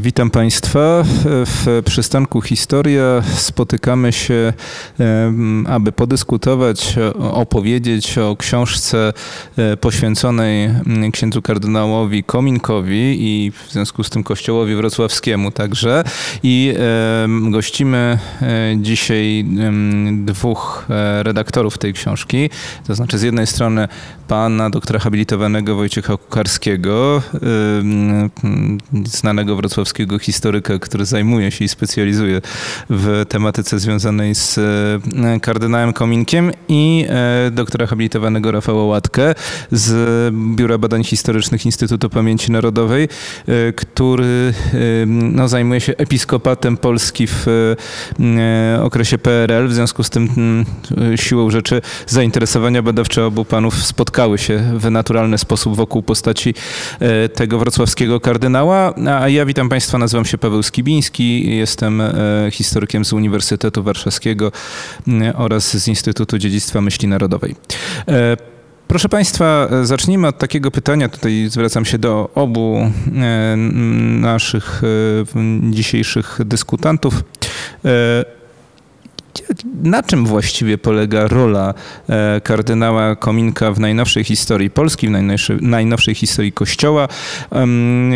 Witam Państwa. W Przystanku Historia spotykamy się, aby podyskutować, opowiedzieć o książce poświęconej księdzu kardynałowi Kominkowi i w związku z tym kościołowi wrocławskiemu także. I gościmy dzisiaj dwóch redaktorów tej książki, to znaczy z jednej strony pana doktora habilitowanego Wojciecha Kucharskiego, znanego wrocławskiego historyka, który zajmuje się i specjalizuje w tematyce związanej z kardynałem Kominkiem, i doktora habilitowanego Rafała Łatkę z Biura Badań Historycznych Instytutu Pamięci Narodowej, który no, zajmuje się episkopatem Polski w okresie PRL. W związku z tym siłą rzeczy zainteresowania badawcze obu panów spotkały się w naturalny sposób wokół postaci tego wrocławskiego kardynała. A ja witam Państwa, nazywam się Paweł Skibiński, jestem historykiem z Uniwersytetu Warszawskiego oraz z Instytutu Dziedzictwa Myśli Narodowej. Proszę Państwa, zacznijmy od takiego pytania, tutaj zwracam się do obu naszych dzisiejszych dyskutantów. Na czym właściwie polega rola kardynała Kominka w najnowszej historii Polski, w najnowszej historii Kościoła?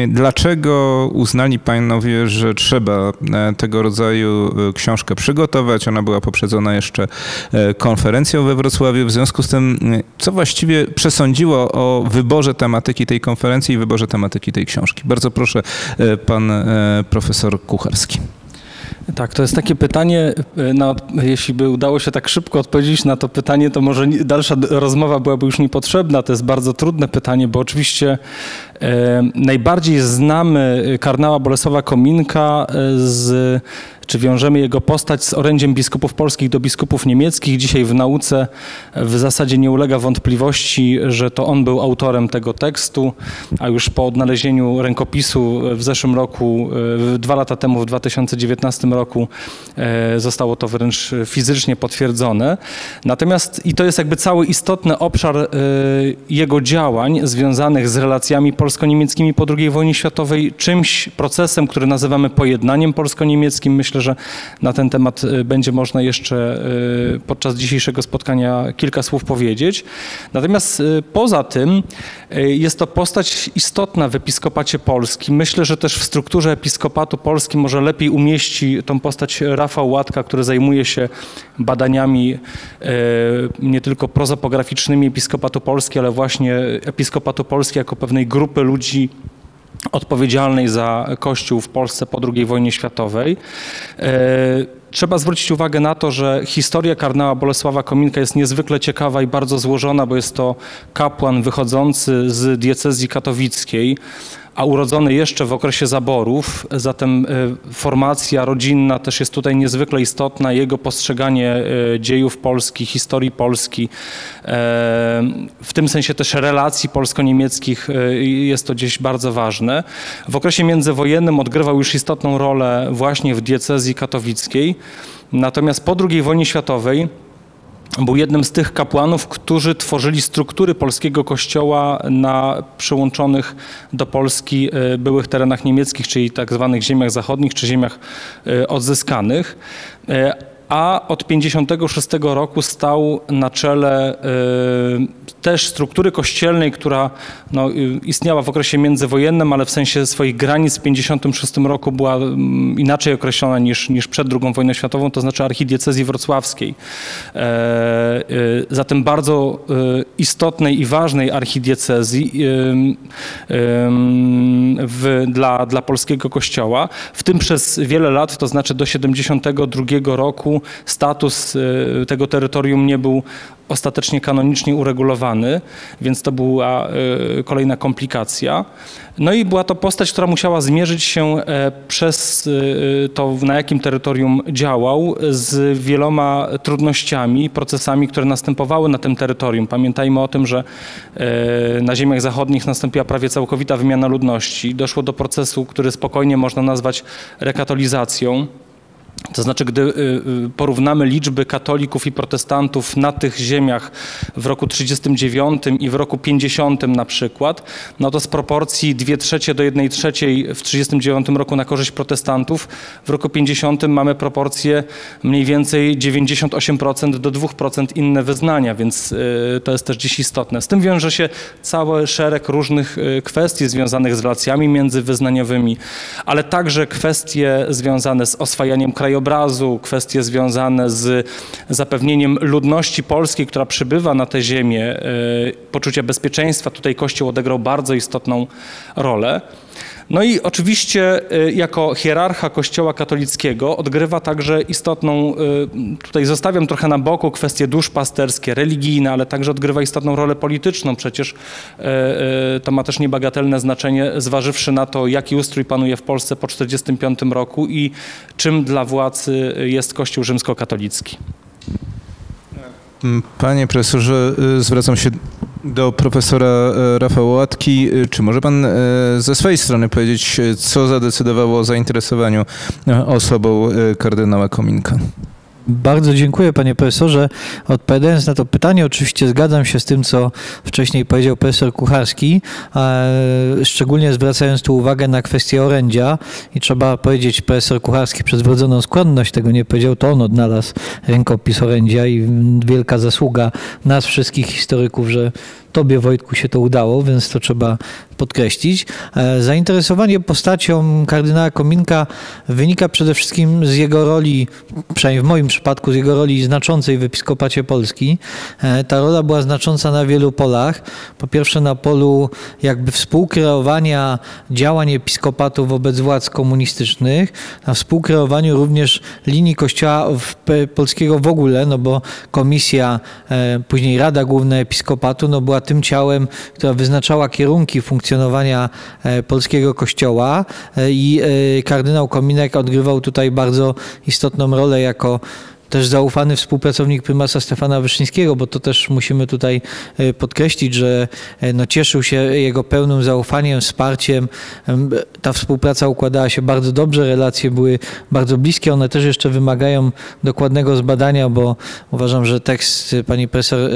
Dlaczego uznali panowie, że trzeba tego rodzaju książkę przygotować? Ona była poprzedzona jeszcze konferencją we Wrocławiu. W związku z tym, co właściwie przesądziło o wyborze tematyki tej konferencji i wyborze tematyki tej książki? Bardzo proszę, pan profesor Kucharski. Tak, to jest takie pytanie, jeśli by udało się tak szybko odpowiedzieć na to pytanie, to może dalsza rozmowa byłaby już niepotrzebna. To jest bardzo trudne pytanie, bo oczywiście najbardziej znamy kardynała Bolesława Kominka czy wiążemy jego postać z orędziem biskupów polskich do biskupów niemieckich. Dzisiaj w nauce w zasadzie nie ulega wątpliwości, że to on był autorem tego tekstu, a już po odnalezieniu rękopisu w zeszłym roku, 2 lata temu, w 2019 roku zostało to wręcz fizycznie potwierdzone. Natomiast i to jest jakby cały istotny obszar jego działań związanych z relacjami polsko-niemieckimi po II wojnie światowej, czymś, procesem, który nazywamy pojednaniem polsko-niemieckim. Myślę, że na ten temat będzie można jeszcze podczas dzisiejszego spotkania kilka słów powiedzieć. Natomiast poza tym jest to postać istotna w Episkopacie Polski. Myślę, że też w strukturze Episkopatu Polski może lepiej umieści tą postać Rafał Łatka, który zajmuje się badaniami nie tylko prozopograficznymi Episkopatu Polski, ale właśnie Episkopatu Polski jako pewnej grupy ludzi odpowiedzialnej za Kościół w Polsce po II wojnie światowej. Trzeba zwrócić uwagę na to, że historia kardynała Bolesława Kominka jest niezwykle ciekawa i bardzo złożona, bo jest to kapłan wychodzący z diecezji katowickiej, a urodzony jeszcze w okresie zaborów, zatem formacja rodzinna też jest tutaj niezwykle istotna. Jego postrzeganie dziejów Polski, historii Polski, w tym sensie też relacji polsko-niemieckich, jest to gdzieś bardzo ważne. W okresie międzywojennym odgrywał już istotną rolę właśnie w diecezji katowickiej, natomiast po II wojnie światowej był jednym z tych kapłanów, którzy tworzyli struktury polskiego kościoła na przyłączonych do Polski byłych terenach niemieckich, czyli tak zwanych ziemiach zachodnich czy ziemiach odzyskanych. A od 1956 roku stał na czele też struktury kościelnej, która no, istniała w okresie międzywojennym, ale w sensie swoich granic w 1956 roku była inaczej określona niż przed II wojną światową, to znaczy archidiecezji wrocławskiej. Zatem bardzo istotnej i ważnej archidiecezji dla polskiego kościoła, w tym przez wiele lat, to znaczy do 1972 roku, status tego terytorium nie był ostatecznie kanonicznie uregulowany, więc to była kolejna komplikacja. No i była to postać, która musiała zmierzyć się przez to, na jakim terytorium działał, z wieloma trudnościami, procesami, które następowały na tym terytorium. Pamiętajmy o tym, że na ziemiach zachodnich nastąpiła prawie całkowita wymiana ludności. Doszło do procesu, który spokojnie można nazwać rekatolizacją. To znaczy, gdy porównamy liczby katolików i protestantów na tych ziemiach w roku 1939 i w roku 1950 na przykład, no to z proporcji 2/3 do 1/3 w 1939 roku na korzyść protestantów, w roku 1950 mamy proporcję mniej więcej 98% do 2% inne wyznania, więc to jest też dziś istotne. Z tym wiąże się cały szereg różnych kwestii związanych z relacjami międzywyznaniowymi, ale także kwestie związane z oswajaniem krajobrazu, kwestie związane z zapewnieniem ludności polskiej, która przybywa na tę ziemię, poczucia bezpieczeństwa. Tutaj Kościół odegrał bardzo istotną rolę. No i oczywiście jako hierarcha Kościoła katolickiego odgrywa także istotną, tutaj zostawiam trochę na boku kwestie duszpasterskie, religijne, ale także odgrywa istotną rolę polityczną. Przecież to ma też niebagatelne znaczenie, zważywszy na to, jaki ustrój panuje w Polsce po 1945 roku i czym dla władz jest Kościół rzymskokatolicki. Panie profesorze, zwracam się do profesora Rafała Łatki. Czy może pan ze swojej strony powiedzieć, co zadecydowało o zainteresowaniu osobą kardynała Kominka? Bardzo dziękuję, panie profesorze. Odpowiadając na to pytanie, oczywiście zgadzam się z tym, co wcześniej powiedział profesor Kucharski, szczególnie zwracając tu uwagę na kwestię orędzia. I trzeba powiedzieć, profesor Kucharski przez wrodzoną skłonność tego nie powiedział, to on odnalazł rękopis orędzia i wielka zasługa nas wszystkich historyków, że tobie, Wojtku, się to udało, więc to trzeba podkreślić. Zainteresowanie postacią kardynała Kominka wynika przede wszystkim z jego roli, przynajmniej w moim przypadku, z jego roli znaczącej w Episkopacie Polski. Ta rola była znacząca na wielu polach. Po pierwsze na polu jakby współkreowania działań Episkopatu wobec władz komunistycznych, na współkreowaniu również linii Kościoła Polskiego w ogóle, no bo komisja, później Rada Główna Episkopatu, no była tym ciałem, która wyznaczała kierunki funkcjonowania polskiego kościoła i kardynał Kominek odgrywał tutaj bardzo istotną rolę jako też zaufany współpracownik prymasa Stefana Wyszyńskiego, bo to też musimy tutaj podkreślić, że no cieszył się jego pełnym zaufaniem, wsparciem. Ta współpraca układała się bardzo dobrze, relacje były bardzo bliskie. One też jeszcze wymagają dokładnego zbadania, bo uważam, że tekst pani profesor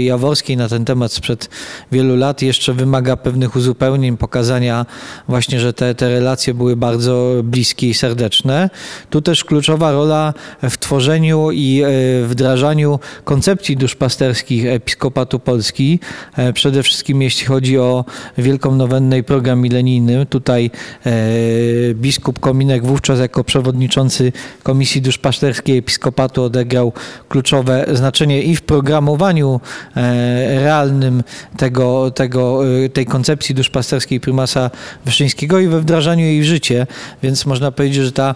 Jaworskiej na ten temat sprzed wielu lat jeszcze wymaga pewnych uzupełnień, pokazania właśnie, że te relacje były bardzo bliskie i serdeczne. Tu też kluczowa rola w tworzeniu i wdrażaniu koncepcji duszpasterskich Episkopatu Polski. Przede wszystkim jeśli chodzi o Wielką Nowennę i program milenijny. Tutaj biskup Kominek wówczas jako przewodniczący Komisji Duszpasterskiej Episkopatu odegrał kluczowe znaczenie i w programowaniu realnym tej koncepcji duszpasterskiej prymasa Wyszyńskiego i we wdrażaniu jej w życie. Więc można powiedzieć, że ta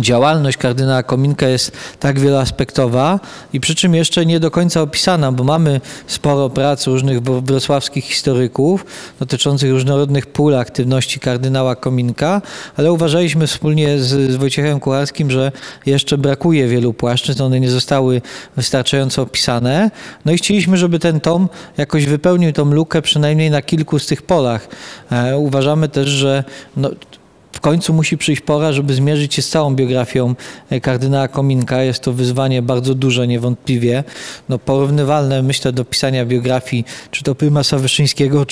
działalność kardynała Kominka jest tak wieloaspektowa i przy czym jeszcze nie do końca opisana, bo mamy sporo prac różnych wrocławskich historyków dotyczących różnorodnych pól aktywności kardynała Kominka, ale uważaliśmy wspólnie z Wojciechem Kucharskim, że jeszcze brakuje wielu płaszczyzn, one nie zostały wystarczająco opisane. No i chcieliśmy, żeby ten tom jakoś wypełnił tą lukę przynajmniej na kilku z tych polach. Uważamy też, że no, w końcu musi przyjść pora, żeby zmierzyć się z całą biografią kardynała Kominka. Jest to wyzwanie bardzo duże niewątpliwie, no, porównywalne myślę do pisania biografii czy to prymasa Wyszyńskiego,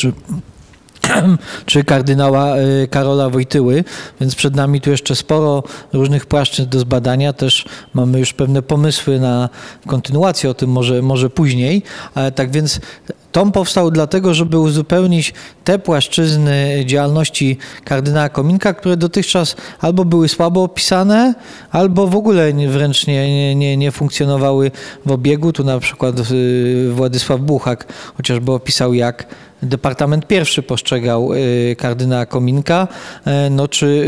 czy kardynała Karola Wojtyły, więc przed nami tu jeszcze sporo różnych płaszczyzn do zbadania, też mamy już pewne pomysły na kontynuację, o tym może później, ale tak więc tom powstał dlatego, żeby uzupełnić te płaszczyzny działalności kardynała Kominka, które dotychczas albo były słabo opisane, albo w ogóle wręcz nie funkcjonowały w obiegu. Tu na przykład Władysław Buchak chociażby opisał, jak Departament I postrzegał kardynała Kominka, no czy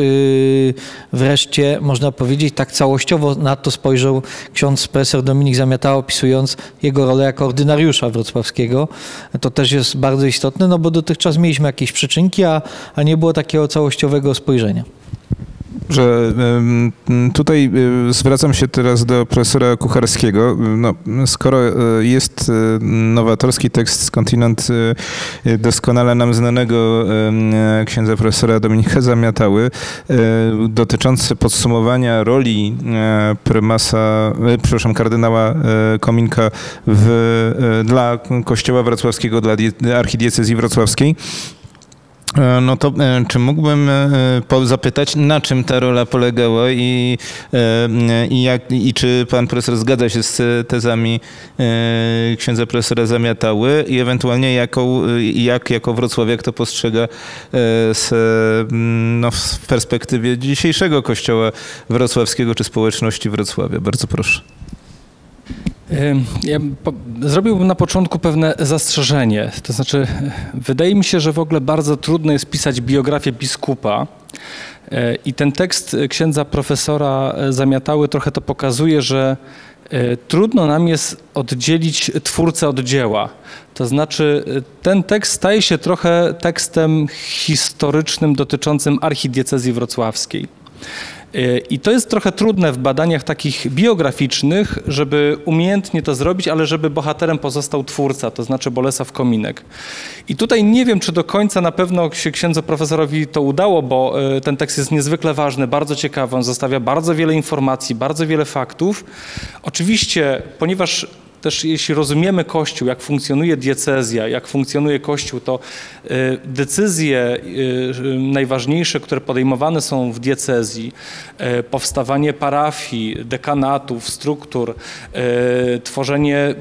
wreszcie można powiedzieć tak całościowo na to spojrzał ksiądz profesor Dominik Zamiatała, opisując jego rolę jako ordynariusza wrocławskiego. To też jest bardzo istotne, no bo dotychczas mieliśmy jakieś przyczynki, a nie było takiego całościowego spojrzenia. Że tutaj zwracam się teraz do profesora Kucharskiego. No, skoro jest nowatorski tekst skądinąd doskonale nam znanego księdza profesora Dominika Zamiatały, dotyczący podsumowania roli kardynała Kominka dla Kościoła Wrocławskiego, dla archidiecezji wrocławskiej, no to czy mógłbym zapytać, na czym ta rola polegała i czy pan profesor zgadza się z tezami księdza profesora Zamiatały i ewentualnie jako wrocławiak to postrzega w perspektywie dzisiejszego kościoła wrocławskiego czy społeczności Wrocławia? Bardzo proszę. Ja zrobiłbym na początku pewne zastrzeżenie, to znaczy wydaje mi się, że w ogóle bardzo trudno jest pisać biografię biskupa i ten tekst księdza profesora Zamiatały trochę to pokazuje, że trudno nam jest oddzielić twórcę od dzieła. To znaczy ten tekst staje się trochę tekstem historycznym dotyczącym archidiecezji wrocławskiej. I to jest trochę trudne w badaniach takich biograficznych, żeby umiejętnie to zrobić, ale żeby bohaterem pozostał twórca, to znaczy Bolesław Kominek. I tutaj nie wiem, czy do końca na pewno się księdzu profesorowi to udało, bo ten tekst jest niezwykle ważny, bardzo ciekawy, on zostawia bardzo wiele informacji, bardzo wiele faktów. Oczywiście, ponieważ też jeśli rozumiemy Kościół, jak funkcjonuje diecezja, jak funkcjonuje Kościół, to decyzje najważniejsze, które podejmowane są w diecezji, powstawanie parafii, dekanatów, struktur, tworzenie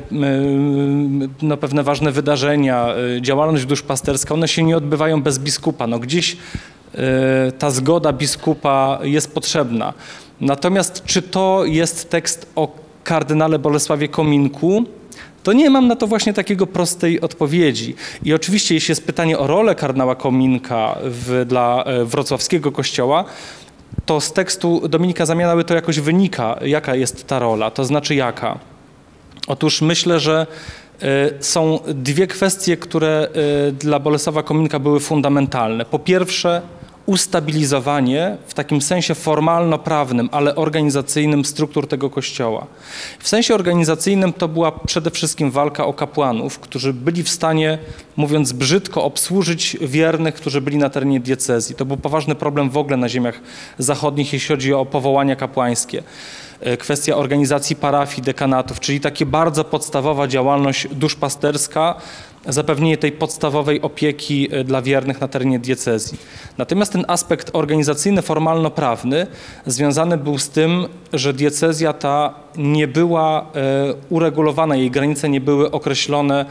na pewne ważne wydarzenia, działalność duszpasterska, one się nie odbywają bez biskupa. No gdzieś ta zgoda biskupa jest potrzebna. Natomiast czy to jest tekst o kardynale Bolesławie Kominku, to nie mam na to właśnie takiego prostej odpowiedzi. I oczywiście, jeśli jest pytanie o rolę kardynała Kominka dla wrocławskiego kościoła, to z tekstu Dominika Zamiatały to jakoś wynika, jaka jest ta rola, to znaczy jaka. Otóż myślę, że są dwie kwestie, które dla Bolesława Kominka były fundamentalne. Po pierwsze, ustabilizowanie w takim sensie formalno-prawnym, ale organizacyjnym struktur tego kościoła. W sensie organizacyjnym to była przede wszystkim walka o kapłanów, którzy byli w stanie, mówiąc brzydko, obsłużyć wiernych, którzy byli na terenie diecezji. To był poważny problem w ogóle na ziemiach zachodnich, jeśli chodzi o powołania kapłańskie. Kwestia organizacji parafii, dekanatów, czyli taka bardzo podstawowa działalność duszpasterska, zapewnienie tej podstawowej opieki dla wiernych na terenie diecezji. Natomiast ten aspekt organizacyjny, formalno-prawny związany był z tym, że diecezja ta nie była uregulowana, jej granice nie były określone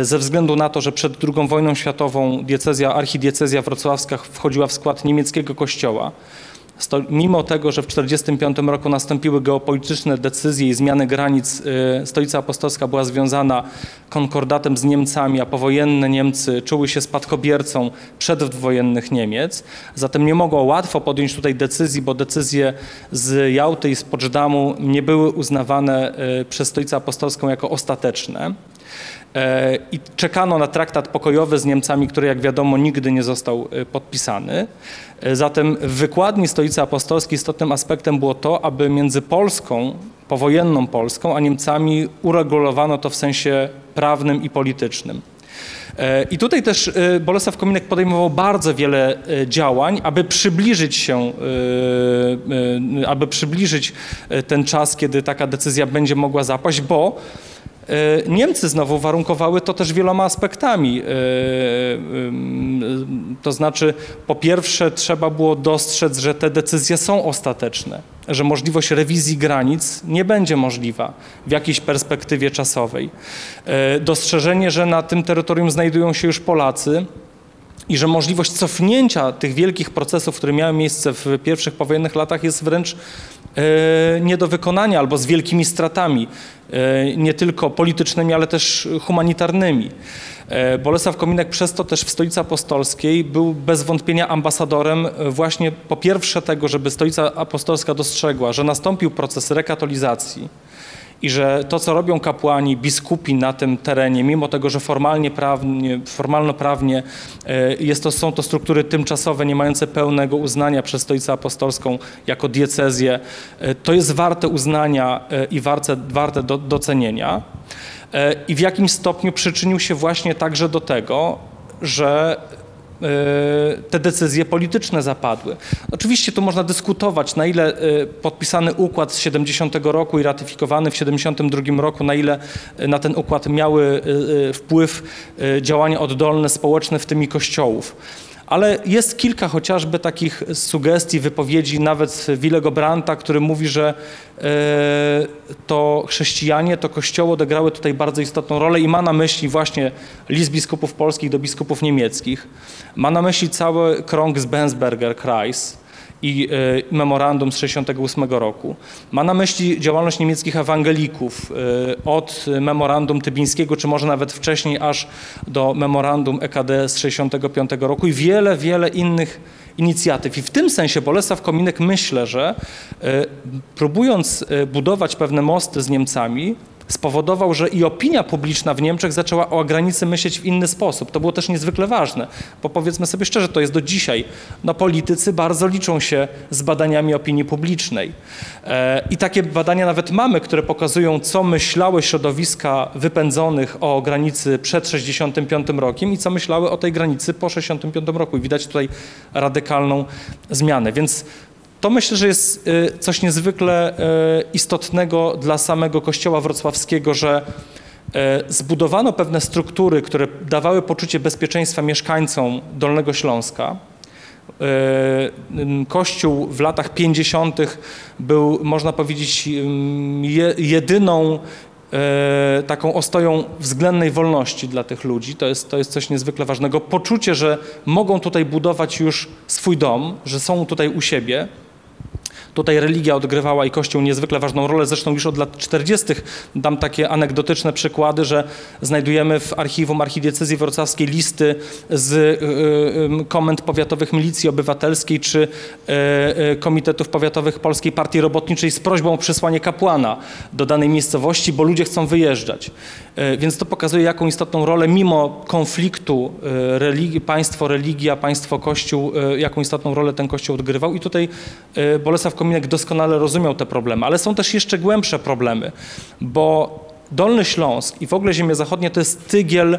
ze względu na to, że przed II wojną światową archidiecezja wrocławska wchodziła w skład niemieckiego kościoła. Mimo tego, że w 1945 roku nastąpiły geopolityczne decyzje i zmiany granic, Stolica Apostolska była związana konkordatem z Niemcami, a powojenne Niemcy czuły się spadkobiercą przedwojennych Niemiec. Zatem nie mogło łatwo podjąć tutaj decyzji, bo decyzje z Jałty i z Poczdamu nie były uznawane przez Stolicę Apostolską jako ostateczne. I czekano na traktat pokojowy z Niemcami, który, jak wiadomo, nigdy nie został podpisany. Zatem w wykładni Stolicy Apostolskiej istotnym aspektem było to, aby między Polską, powojenną Polską, a Niemcami uregulowano to w sensie prawnym i politycznym. I tutaj też Bolesław Kominek podejmował bardzo wiele działań, aby przybliżyć ten czas, kiedy taka decyzja będzie mogła zapaść, bo Niemcy znowu warunkowały to też wieloma aspektami. To znaczy, po pierwsze, trzeba było dostrzec, że te decyzje są ostateczne, że możliwość rewizji granic nie będzie możliwa w jakiejś perspektywie czasowej. Dostrzeżenie, że na tym terytorium znajdują się już Polacy i że możliwość cofnięcia tych wielkich procesów, które miały miejsce w pierwszych powojennych latach, jest wręcz nie do wykonania albo z wielkimi stratami, nie tylko politycznymi, ale też humanitarnymi. Bolesław Kominek przez to też w Stolicy Apostolskiej był bez wątpienia ambasadorem właśnie po pierwsze tego, żeby Stolica Apostolska dostrzegła, że nastąpił proces rekatolizacji i że to, co robią kapłani, biskupi na tym terenie, mimo tego, że formalnoprawnie są to struktury tymczasowe, nie mające pełnego uznania przez Stolicę Apostolską jako diecezję, to jest warte uznania i warte docenienia. I w jakim stopniu przyczynił się właśnie także do tego, że te decyzje polityczne zapadły. Oczywiście tu można dyskutować, na ile podpisany układ z 70 roku i ratyfikowany w 72 roku, na ile na ten układ miały wpływ działania oddolne, społeczne, w tym i kościołów. Ale jest kilka chociażby takich sugestii, wypowiedzi nawet Willego Brandta, który mówi, że to chrześcijanie, to kościoły odegrały tutaj bardzo istotną rolę, i ma na myśli właśnie list biskupów polskich do biskupów niemieckich. Ma na myśli cały krąg z Bensberger Kreis i memorandum z 68 roku. Ma na myśli działalność niemieckich ewangelików od memorandum tybińskiego, czy może nawet wcześniej, aż do memorandum EKD z 65 roku i wiele, wiele innych inicjatyw. I w tym sensie Bolesław Kominek, myślę, że próbując budować pewne mosty z Niemcami, spowodował, że i opinia publiczna w Niemczech zaczęła o granicy myśleć w inny sposób. To było też niezwykle ważne, bo powiedzmy sobie szczerze, to jest do dzisiaj. No, politycy bardzo liczą się z badaniami opinii publicznej. I takie badania nawet mamy, które pokazują, co myślały środowiska wypędzonych o granicy przed 65 rokiem i co myślały o tej granicy po 65 roku. I widać tutaj radykalną zmianę. Więc to myślę, że jest coś niezwykle istotnego dla samego kościoła wrocławskiego, że zbudowano pewne struktury, które dawały poczucie bezpieczeństwa mieszkańcom Dolnego Śląska. Kościół w latach 50. był, można powiedzieć, jedyną taką ostoją względnej wolności dla tych ludzi. To jest coś niezwykle ważnego. Poczucie, że mogą tutaj budować już swój dom, że są tutaj u siebie. Tutaj religia odgrywała i Kościół niezwykle ważną rolę. Zresztą już od lat 40. dam takie anegdotyczne przykłady, że znajdujemy w archiwum archidiecezji wrocławskiej listy z komend powiatowych Milicji Obywatelskiej czy komitetów powiatowych Polskiej Partii Robotniczej z prośbą o przysłanie kapłana do danej miejscowości, bo ludzie chcą wyjeżdżać. Więc to pokazuje, jaką istotną rolę mimo konfliktu państwo-religia, państwo-kościół, jaką istotną rolę ten Kościół odgrywał. I tutaj Bolesław Kominek doskonale rozumiał te problemy, ale są też jeszcze głębsze problemy, bo Dolny Śląsk i w ogóle ziemie zachodnie to jest tygiel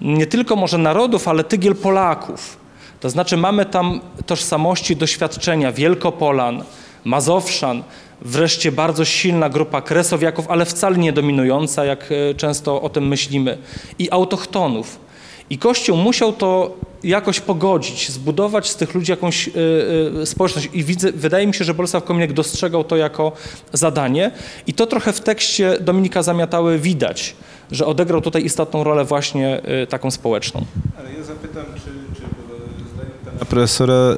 nie tylko może narodów, ale tygiel Polaków. To znaczy mamy tam tożsamości, doświadczenia Wielkopolan, Mazowszan, wreszcie bardzo silna grupa Kresowiaków, ale wcale nie dominująca, jak często o tym myślimy, i autochtonów. I Kościół musiał to jakoś pogodzić, zbudować z tych ludzi jakąś społeczność. I wydaje mi się, że Bolesław Kominek dostrzegał to jako zadanie. I to trochę w tekście Dominika Zamiatały widać, że odegrał tutaj istotną rolę właśnie taką społeczną. Ale ja zapytam, czy zdaniem pana profesora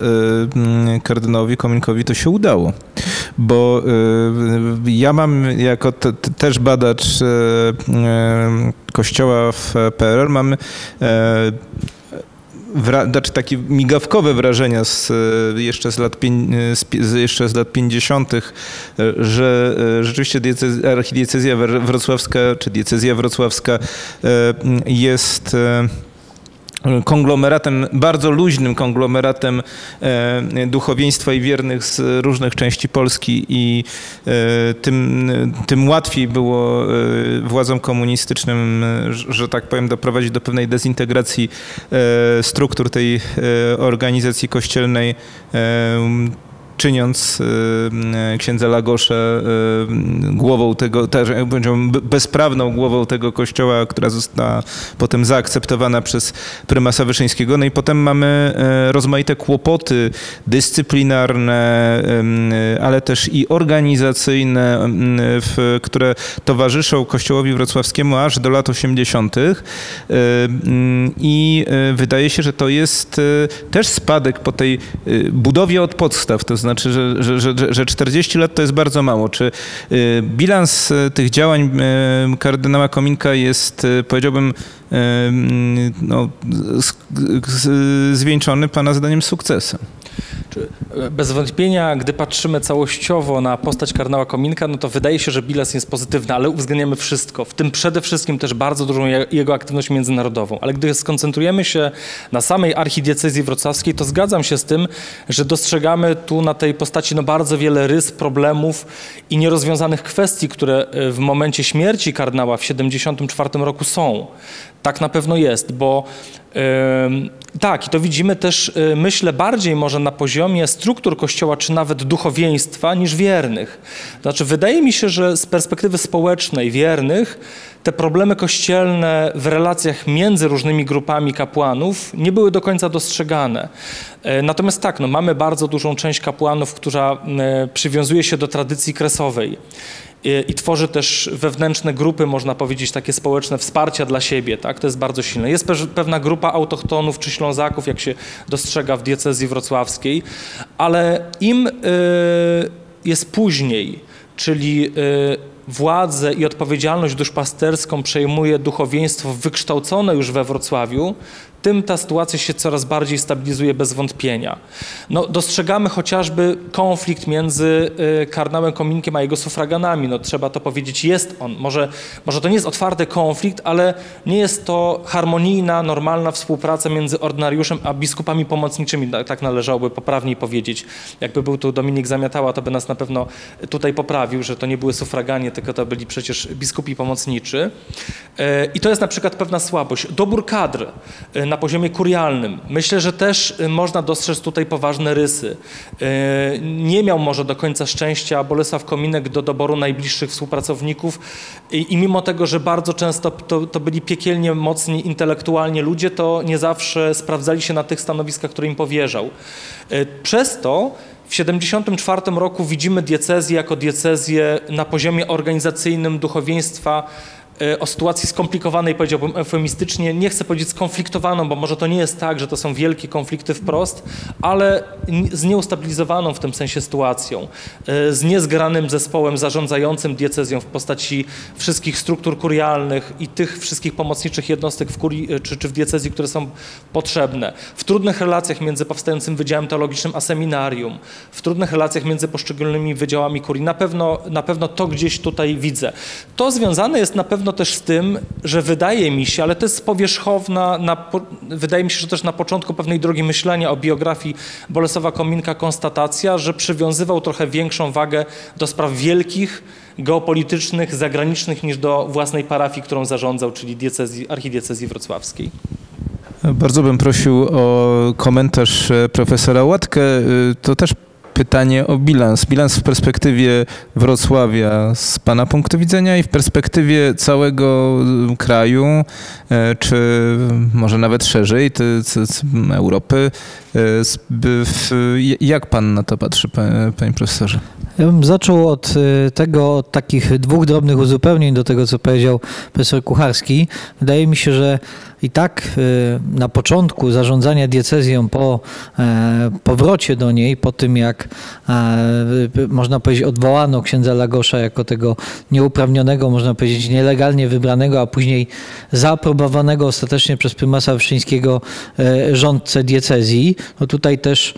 kardynałowi Kominkowi to się udało? Bo ja mam, jako też badacz kościoła w PRL, mam takie migawkowe wrażenia jeszcze z lat 50., że rzeczywiście archidiecezja wrocławska, czy diecezja wrocławska jest konglomeratem, bardzo luźnym konglomeratem duchowieństwa i wiernych z różnych części Polski, i tym łatwiej było władzom komunistycznym, że tak powiem, doprowadzić do pewnej dezintegracji struktur tej organizacji kościelnej, czyniąc księdza Lagosza głową tego, bezprawną głową tego kościoła, która została potem zaakceptowana przez prymasa Wyszyńskiego. No i potem mamy rozmaite kłopoty dyscyplinarne, ale też i organizacyjne, które towarzyszą kościołowi wrocławskiemu aż do lat 80. I wydaje się, że to jest też spadek po tej budowie od podstaw. To znaczy, że 40 lat to jest bardzo mało. Czy bilans tych działań kardynała Kominka jest, powiedziałbym, no, zwieńczony pana zdaniem sukcesem? Bez wątpienia, gdy patrzymy całościowo na postać kardynała Kominka, no to wydaje się, że bilans jest pozytywny, ale uwzględniamy wszystko, w tym przede wszystkim też bardzo dużą jego aktywność międzynarodową. Ale gdy skoncentrujemy się na samej archidiecezji wrocławskiej, to zgadzam się z tym, że dostrzegamy tu na tej postaci no bardzo wiele rys, problemów i nierozwiązanych kwestii, które w momencie śmierci kardynała w 1974 roku są. Tak na pewno jest, bo tak, i to widzimy też, myślę, bardziej może na poziomie struktur Kościoła, czy nawet duchowieństwa, niż wiernych. Znaczy, wydaje mi się, że z perspektywy społecznej wiernych te problemy kościelne w relacjach między różnymi grupami kapłanów nie były do końca dostrzegane. Natomiast tak, no, mamy bardzo dużą część kapłanów, która przywiązuje się do tradycji kresowej i tworzy też wewnętrzne grupy, można powiedzieć, takie społeczne wsparcia dla siebie, tak? To jest bardzo silne. Jest pewna grupa autochtonów czy Ślązaków, jak się dostrzega w diecezji wrocławskiej, ale im jest później, czyli władzę i odpowiedzialność duszpasterską przejmuje duchowieństwo wykształcone już we Wrocławiu, tym ta sytuacja się coraz bardziej stabilizuje bez wątpienia. No, dostrzegamy chociażby konflikt między kardynałem Kominkiem a jego sufraganami. No, trzeba to powiedzieć, jest on. Może to nie jest otwarty konflikt, ale nie jest to harmonijna, normalna współpraca między ordynariuszem a biskupami pomocniczymi. Tak należałoby poprawniej powiedzieć. Jakby był tu Dominik Zamiatała, to by nas na pewno tutaj poprawił, że to nie były sufraganie, tylko to byli przecież biskupi pomocniczy. I to jest na przykład pewna słabość. Dobór kadr na poziomie kurialnym. Myślę, że też można dostrzec tutaj poważne rysy. Nie miał może do końca szczęścia Bolesław Kominek do doboru najbliższych współpracowników i mimo tego, że bardzo często to byli piekielnie mocni intelektualnie ludzie, to nie zawsze sprawdzali się na tych stanowiskach, które im powierzał. Przez to w 1974 roku widzimy diecezję jako diecezję na poziomie organizacyjnym duchowieństwa o sytuacji skomplikowanej, powiedziałbym eufemistycznie, nie chcę powiedzieć skonfliktowaną, bo może to nie jest tak, że to są wielkie konflikty wprost, ale z nieustabilizowaną w tym sensie sytuacją, z niezgranym zespołem zarządzającym diecezją w postaci wszystkich struktur kurialnych i tych wszystkich pomocniczych jednostek w kurii czy w diecezji, które są potrzebne, w trudnych relacjach między powstającym Wydziałem Teologicznym a seminarium, w trudnych relacjach między poszczególnymi wydziałami kurii. Na pewno to gdzieś tutaj widzę. To związane jest na pewno też z tym, że wydaje mi się, ale to jest powierzchowna, wydaje mi się, że też na początku pewnej drogi myślenia o biografii Bolesława Kominka konstatacja, że przywiązywał trochę większą wagę do spraw wielkich, geopolitycznych, zagranicznych niż do własnej parafii, którą zarządzał, czyli archidiecezji wrocławskiej. Bardzo bym prosił o komentarz profesora Łatkę. To też pytanie o bilans. Bilans w perspektywie Wrocławia z pana punktu widzenia i w perspektywie całego kraju, czy może nawet szerzej, Europy. Jak pan na to patrzy, panie profesorze? Ja bym zaczął od takich dwóch drobnych uzupełnień do tego, co powiedział profesor Kucharski. Wydaje mi się, że i tak na początku zarządzania diecezją po powrocie do niej, po tym jak można powiedzieć odwołano księdza Lagosza jako tego nieuprawnionego, można powiedzieć nielegalnie wybranego, a później zaaprobowanego ostatecznie przez prymasa Wyszyńskiego rządcę diecezji, no tutaj też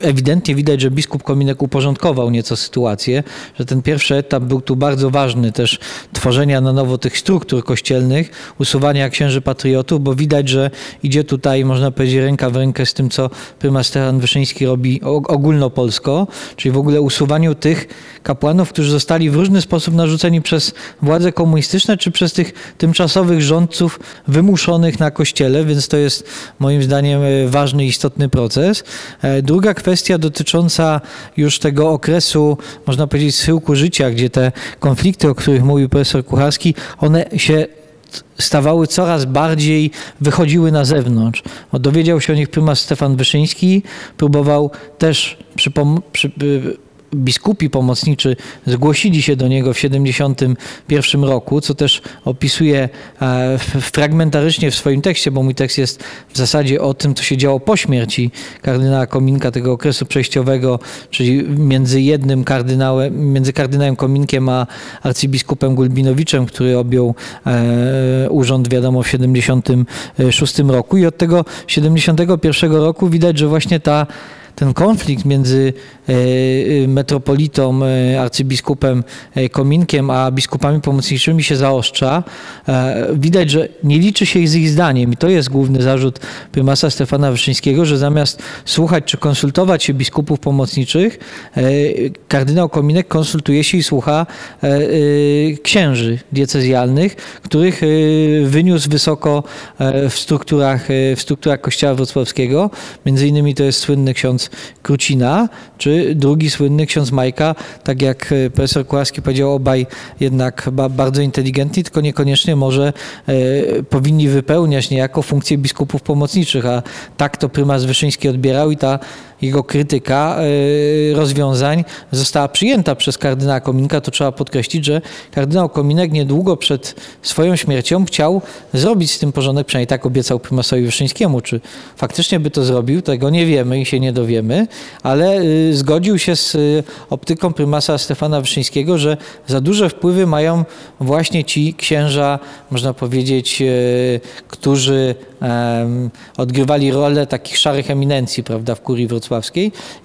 ewidentnie widać, że biskup Kominek uporządkował nieco sytuację, że ten pierwszy etap był tu bardzo ważny też tworzenia na nowo tych struktur kościelnych, usuwania księży patriotów, bo widać, że idzie tutaj, można powiedzieć, ręka w rękę z tym, co prymas Stefan Wyszyński robi ogólnopolsko, czyli w ogóle usuwaniu tych kapłanów, którzy zostali w różny sposób narzuceni przez władze komunistyczne, czy przez tych tymczasowych rządców wymuszonych na kościele, więc to jest moim zdaniem ważny, istotny proces. Druga kwestia dotycząca już tego okresu, można powiedzieć, schyłku życia, gdzie te konflikty, o których mówił profesor Kucharski, one się stawały coraz bardziej, wychodziły na zewnątrz. Dowiedział się o nich prymas Stefan Wyszyński, próbował też biskupi pomocniczy zgłosili się do niego w 1971 roku, co też opisuje fragmentarycznie w swoim tekście, bo mój tekst jest w zasadzie o tym, co się działo po śmierci kardynała Kominka, tego okresu przejściowego, czyli między kardynałem Kominkiem a arcybiskupem Gulbinowiczem, który objął urząd, wiadomo, w 1976 roku. I od tego 1971 roku widać, że właśnie ten konflikt między metropolitą, arcybiskupem Kominkiem, a biskupami pomocniczymi się zaostrza. Widać, że nie liczy się z ich zdaniem i to jest główny zarzut prymasa Stefana Wyszyńskiego, że zamiast słuchać czy konsultować się biskupów pomocniczych, kardynał Kominek konsultuje się i słucha księży diecezjalnych, których wyniósł wysoko w strukturach kościoła wrocławskiego. Między innymi to jest słynny ksiądz Krucina, czy drugi słynny ksiądz Majka, tak jak profesor Kucharski powiedział, obaj jednak bardzo inteligentni, tylko niekoniecznie może powinni wypełniać niejako funkcję biskupów pomocniczych, a tak to prymas Wyszyński odbierał i ta jego krytyka rozwiązań została przyjęta przez kardynała Kominka. To trzeba podkreślić, że kardynał Kominek niedługo przed swoją śmiercią chciał zrobić z tym porządek, przynajmniej tak obiecał prymasowi Wyszyńskiemu. Czy faktycznie by to zrobił, tego nie wiemy i się nie dowiemy, ale zgodził się z optyką prymasa Stefana Wyszyńskiego, że za duże wpływy mają właśnie ci księża, można powiedzieć, którzy odgrywali rolę takich szarych eminencji, prawda, w kurii wrocławskiej.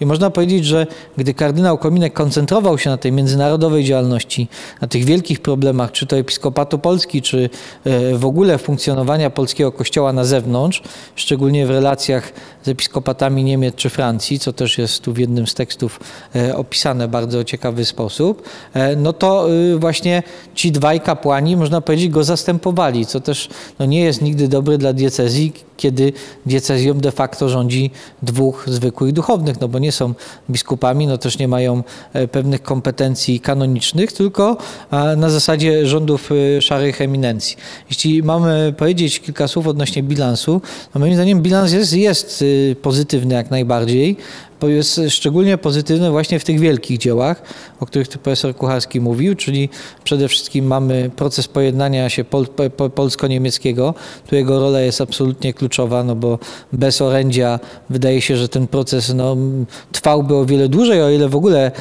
I można powiedzieć, że gdy kardynał Kominek koncentrował się na tej międzynarodowej działalności, na tych wielkich problemach, czy to Episkopatu Polski, czy w ogóle funkcjonowania polskiego kościoła na zewnątrz, szczególnie w relacjach z episkopatami Niemiec czy Francji, co też jest tu w jednym z tekstów opisane w bardzo ciekawy sposób, no to właśnie ci dwaj kapłani, można powiedzieć, go zastępowali, co też no, nie jest nigdy dobre dla diecezji, kiedy diecezją de facto rządzi dwóch zwykłych duchownych, no bo nie są biskupami, no też nie mają pewnych kompetencji kanonicznych, tylko na zasadzie rządów szarych eminencji. Jeśli mamy powiedzieć kilka słów odnośnie bilansu, no moim zdaniem bilans jest pozytywny jak najbardziej. Jest szczególnie pozytywne właśnie w tych wielkich dziełach, o których tu profesor Kucharski mówił, czyli przede wszystkim mamy proces pojednania się polsko-niemieckiego, tu jego rola jest absolutnie kluczowa, no bo bez orędzia wydaje się, że ten proces no, trwałby o wiele dłużej, o ile w ogóle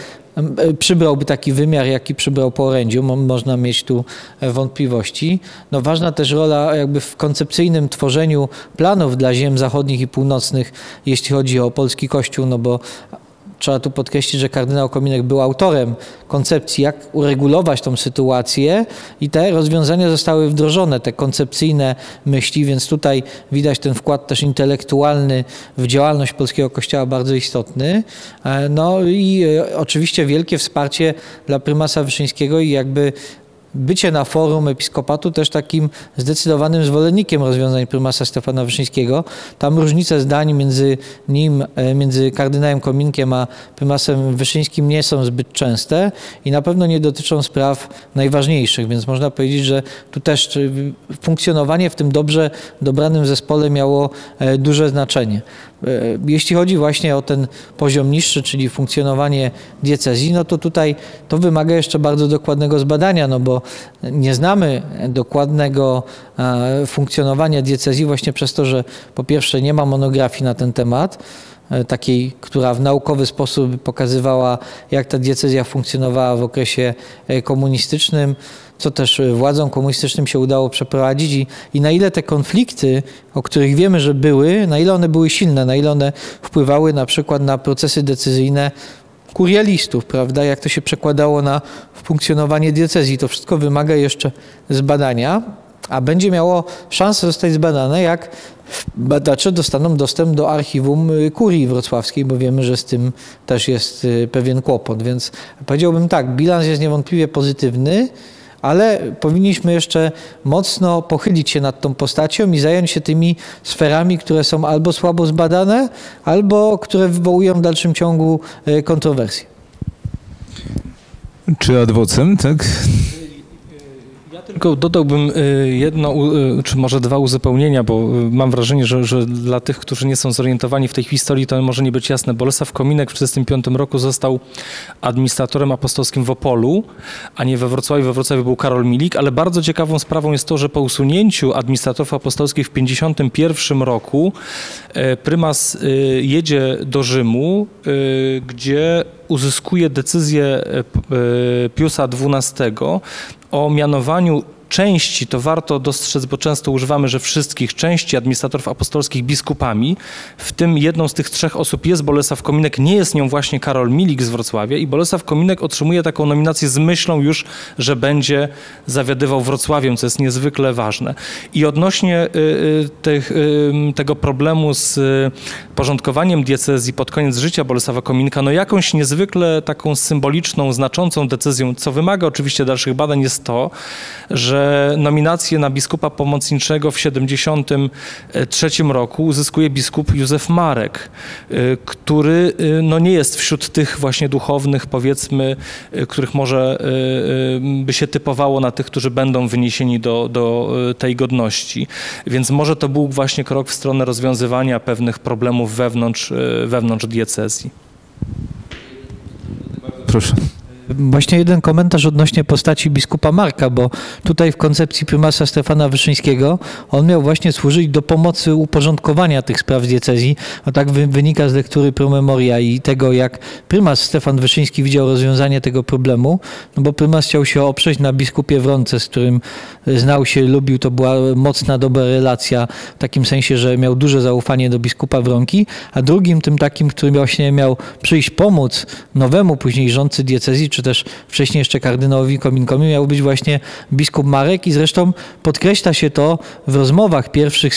przybrałby taki wymiar, jaki przybrał po orędziu. Można mieć tu wątpliwości. No, ważna też rola jakby w koncepcyjnym tworzeniu planów dla ziem zachodnich i północnych, jeśli chodzi o polski kościół, no bo trzeba tu podkreślić, że kardynał Kominek był autorem koncepcji, jak uregulować tą sytuację i te rozwiązania zostały wdrożone, te koncepcyjne myśli, więc tutaj widać ten wkład też intelektualny w działalność polskiego kościoła bardzo istotny. No i oczywiście wielkie wsparcie dla prymasa Wyszyńskiego i jakby bycie na forum episkopatu też takim zdecydowanym zwolennikiem rozwiązań prymasa Stefana Wyszyńskiego. Tam różnice zdań między kardynałem Kominkiem a prymasem Wyszyńskim nie są zbyt częste i na pewno nie dotyczą spraw najważniejszych, więc można powiedzieć, że tu też funkcjonowanie w tym dobrze dobranym zespole miało duże znaczenie. Jeśli chodzi właśnie o ten poziom niższy, czyli funkcjonowanie diecezji, no to tutaj to wymaga jeszcze bardzo dokładnego zbadania, no bo nie znamy dokładnego funkcjonowania diecezji właśnie przez to, że po pierwsze nie ma monografii na ten temat, takiej, która w naukowy sposób pokazywała, jak ta diecezja funkcjonowała w okresie komunistycznym, co też władzom komunistycznym się udało przeprowadzić i na ile te konflikty, o których wiemy, że były, na ile one były silne, na ile one wpływały na przykład na procesy decyzyjne kurialistów, prawda, jak to się przekładało na funkcjonowanie diecezji. To wszystko wymaga jeszcze zbadania, a będzie miało szansę zostać zbadane, jak badacze dostaną dostęp do archiwum kurii wrocławskiej, bo wiemy, że z tym też jest pewien kłopot, więc powiedziałbym tak, bilans jest niewątpliwie pozytywny, ale powinniśmy jeszcze mocno pochylić się nad tą postacią i zająć się tymi sferami, które są albo słabo zbadane, albo które wywołują w dalszym ciągu kontrowersje. Czy ad vocem, tak? Ja tylko dodałbym jedno, czy może dwa uzupełnienia, bo mam wrażenie, że dla tych, którzy nie są zorientowani w tej historii, to może nie być jasne. Bolesław Kominek w 1945 roku został administratorem apostolskim w Opolu, a nie we Wrocławiu. We Wrocławiu był Karol Milik, ale bardzo ciekawą sprawą jest to, że po usunięciu administratorów apostolskich w 1951 roku prymas jedzie do Rzymu, gdzie uzyskuje decyzję Piusa XII o mianowaniu części, to warto dostrzec, bo często używamy, że wszystkich części administratorów apostolskich biskupami, w tym jedną z tych trzech osób jest Bolesław Kominek, nie jest nią właśnie Karol Milik z Wrocławia i Bolesław Kominek otrzymuje taką nominację z myślą już, że będzie zawiadywał Wrocławiem, co jest niezwykle ważne. I odnośnie tego problemu z porządkowaniem diecezji pod koniec życia Bolesława Kominka, no jakąś niezwykle taką symboliczną, znaczącą decyzją, co wymaga oczywiście dalszych badań, jest to, że nominację na biskupa pomocniczego w 1973 roku uzyskuje biskup Józef Marek, który no nie jest wśród tych właśnie duchownych, powiedzmy, których może by się typowało na tych, którzy będą wyniesieni do tej godności. Więc może to był właśnie krok w stronę rozwiązywania pewnych problemów wewnątrz diecezji. Proszę. Właśnie jeden komentarz odnośnie postaci biskupa Marka, bo tutaj w koncepcji prymasa Stefana Wyszyńskiego on miał właśnie służyć do pomocy uporządkowania tych spraw z diecezji, a tak wynika z lektury promemoria i tego, jak prymas Stefan Wyszyński widział rozwiązanie tego problemu, no bo prymas chciał się oprzeć na biskupie Wronce, z którym znał się, lubił, to była mocna, dobra relacja, w takim sensie, że miał duże zaufanie do biskupa Wronki, a drugim tym takim, który właśnie miał przyjść pomóc nowemu później rządcy diecezji, czy też wcześniej jeszcze kardynałowi Kominkowi, miał być właśnie biskup Marek i zresztą podkreśla się to w rozmowach pierwszych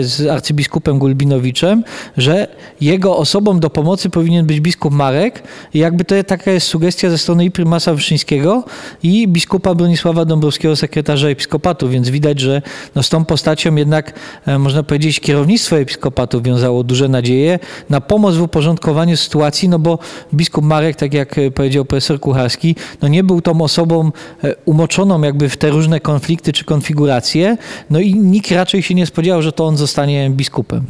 z arcybiskupem Gulbinowiczem, że jego osobą do pomocy powinien być biskup Marek i jakby to taka jest sugestia ze strony i prymasa Wyszyńskiego i biskupa Bronisława Dąbrowskiego, sekretarza episkopatu, więc widać, że no z tą postacią jednak można powiedzieć kierownictwo episkopatu wiązało duże nadzieje na pomoc w uporządkowaniu sytuacji, no bo biskup Marek, tak jak powiedział profesor Kucharski, no nie był tą osobą umoczoną jakby w te różne konflikty czy konfiguracje, no i nikt raczej się nie spodziewał, że to on zostanie biskupem.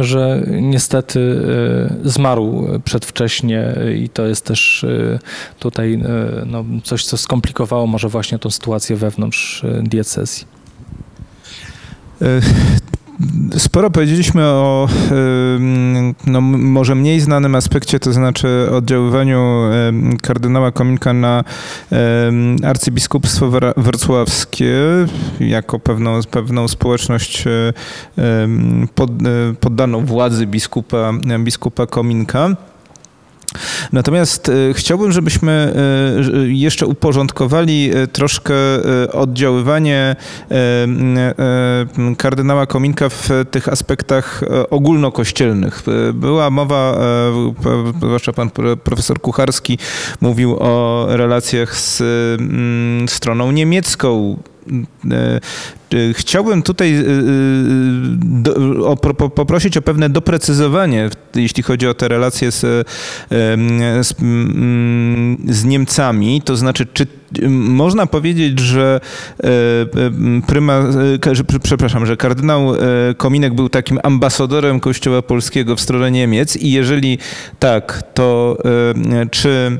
Że niestety zmarł przedwcześnie i to jest też tutaj no, coś, co skomplikowało może właśnie tą sytuację wewnątrz diecezji. Sporo powiedzieliśmy o no, może mniej znanym aspekcie, to znaczy oddziaływaniu kardynała Kominka na arcybiskupstwo wrocławskie jako pewną społeczność poddaną władzy biskupa Kominka. Natomiast chciałbym, żebyśmy jeszcze uporządkowali troszkę oddziaływanie kardynała Kominka w tych aspektach ogólnokościelnych. Była mowa, zwłaszcza pan profesor Kucharski mówił o relacjach z stroną niemiecką. Chciałbym tutaj poprosić o pewne doprecyzowanie, jeśli chodzi o te relacje z Niemcami. To znaczy, czy można powiedzieć, że że kardynał Kominek był takim ambasadorem Kościoła Polskiego w stronę Niemiec i jeżeli tak, to czy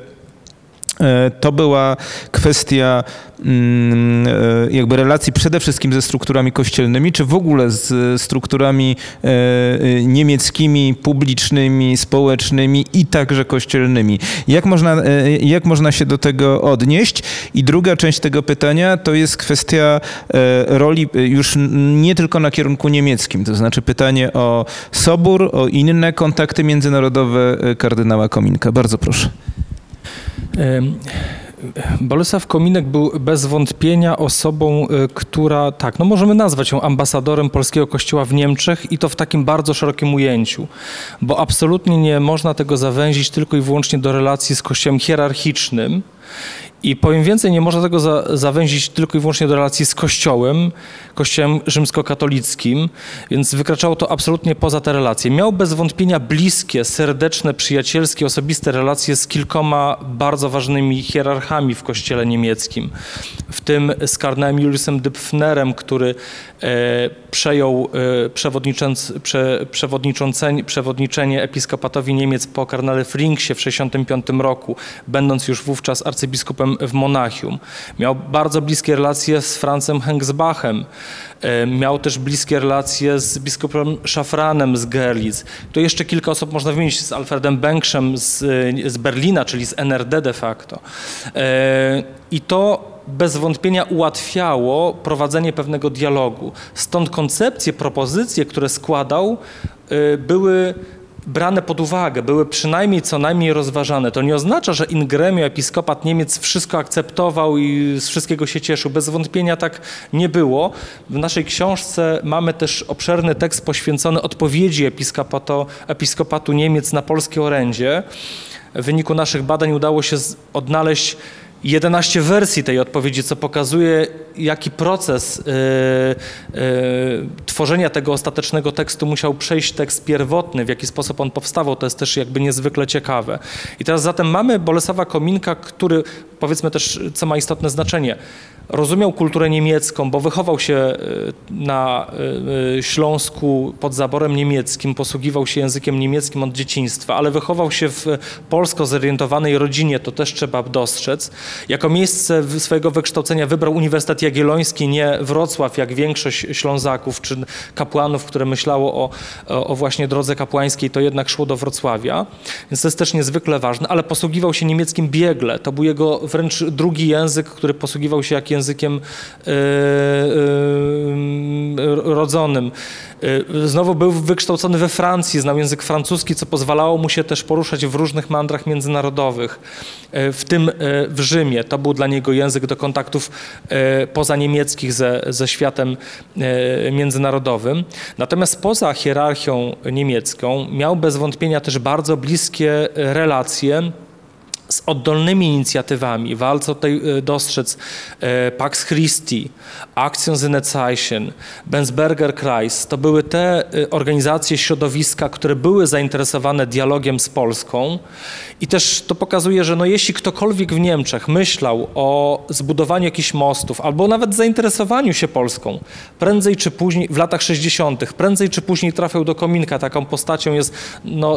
to była kwestia jakby relacji przede wszystkim ze strukturami kościelnymi, czy w ogóle z strukturami niemieckimi, publicznymi, społecznymi i także kościelnymi. Jak można się do tego odnieść? I druga część tego pytania to jest kwestia roli już nie tylko na kierunku niemieckim, to znaczy pytanie o Sobór, o inne kontakty międzynarodowe kardynała Kominka. Bardzo proszę. Bolesław Kominek był bez wątpienia osobą, która, tak, no możemy nazwać ją ambasadorem polskiego kościoła w Niemczech i to w takim bardzo szerokim ujęciu, bo absolutnie nie można tego zawęzić tylko i wyłącznie do relacji z kościołem hierarchicznym I powiem więcej, nie można tego zawęzić tylko i wyłącznie do relacji z Kościołem, Kościołem rzymskokatolickim, więc wykraczało to absolutnie poza te relacje. Miał bez wątpienia bliskie, serdeczne, przyjacielskie, osobiste relacje z kilkoma bardzo ważnymi hierarchami w Kościele niemieckim, w tym z kardynałem Juliusem Döpfnerem, który przejął przewodniczenie Episkopatowi Niemiec po kardynale Frinksie w 1965 roku, będąc już wówczas arcybiskupem w Monachium. Miał bardzo bliskie relacje z Franzem Hengsbachem. Miał też bliskie relacje z biskupem Szafranem z Görlitz. Tu jeszcze kilka osób można wymienić, z Alfredem Bengschem z Berlina, czyli z NRD de facto. I to bez wątpienia ułatwiało prowadzenie pewnego dialogu. Stąd koncepcje, propozycje, które składał, były brane pod uwagę, były przynajmniej co najmniej rozważane. To nie oznacza, że in gremio episkopat Niemiec wszystko akceptował i z wszystkiego się cieszył. Bez wątpienia tak nie było. W naszej książce mamy też obszerny tekst poświęcony odpowiedzi Episkopatu Niemiec na polskie orędzie. W wyniku naszych badań udało się odnaleźć 11 wersji tej odpowiedzi, co pokazuje, jaki proces tworzenia tego ostatecznego tekstu musiał przejść tekst pierwotny, w jaki sposób on powstawał. To jest też jakby niezwykle ciekawe. I teraz zatem mamy Bolesława Kominka, który, powiedzmy też, co ma istotne znaczenie, rozumiał kulturę niemiecką, bo wychował się na Śląsku pod zaborem niemieckim, posługiwał się językiem niemieckim od dzieciństwa, ale wychował się w polsko zorientowanej rodzinie, to też trzeba dostrzec. Jako miejsce swojego wykształcenia wybrał Uniwersytet Jagielloński, nie Wrocław, jak większość Ślązaków czy kapłanów, które myślało o właśnie drodze kapłańskiej, to jednak szło do Wrocławia, więc to jest też niezwykle ważne, ale posługiwał się niemieckim biegle, to był jego wręcz drugi język, który posługiwał się jak językiem rodzonym. Znowu był wykształcony we Francji, znał język francuski, co pozwalało mu się też poruszać w różnych mandrach międzynarodowych, w tym w Rzymie. To był dla niego język do kontaktów pozaniemieckich ze światem międzynarodowym. Natomiast poza hierarchią niemiecką miał bez wątpienia też bardzo bliskie relacje z oddolnymi inicjatywami. Warto tutaj dostrzec Pax Christi, Aktion Sinne Zeichen, Bensberger Kreis. To były te organizacje, środowiska, które były zainteresowane dialogiem z Polską. I też to pokazuje, że no jeśli ktokolwiek w Niemczech myślał o zbudowaniu jakichś mostów albo nawet zainteresowaniu się Polską, prędzej czy później, w latach 60., prędzej czy później trafiał do Kominka. Taką postacią jest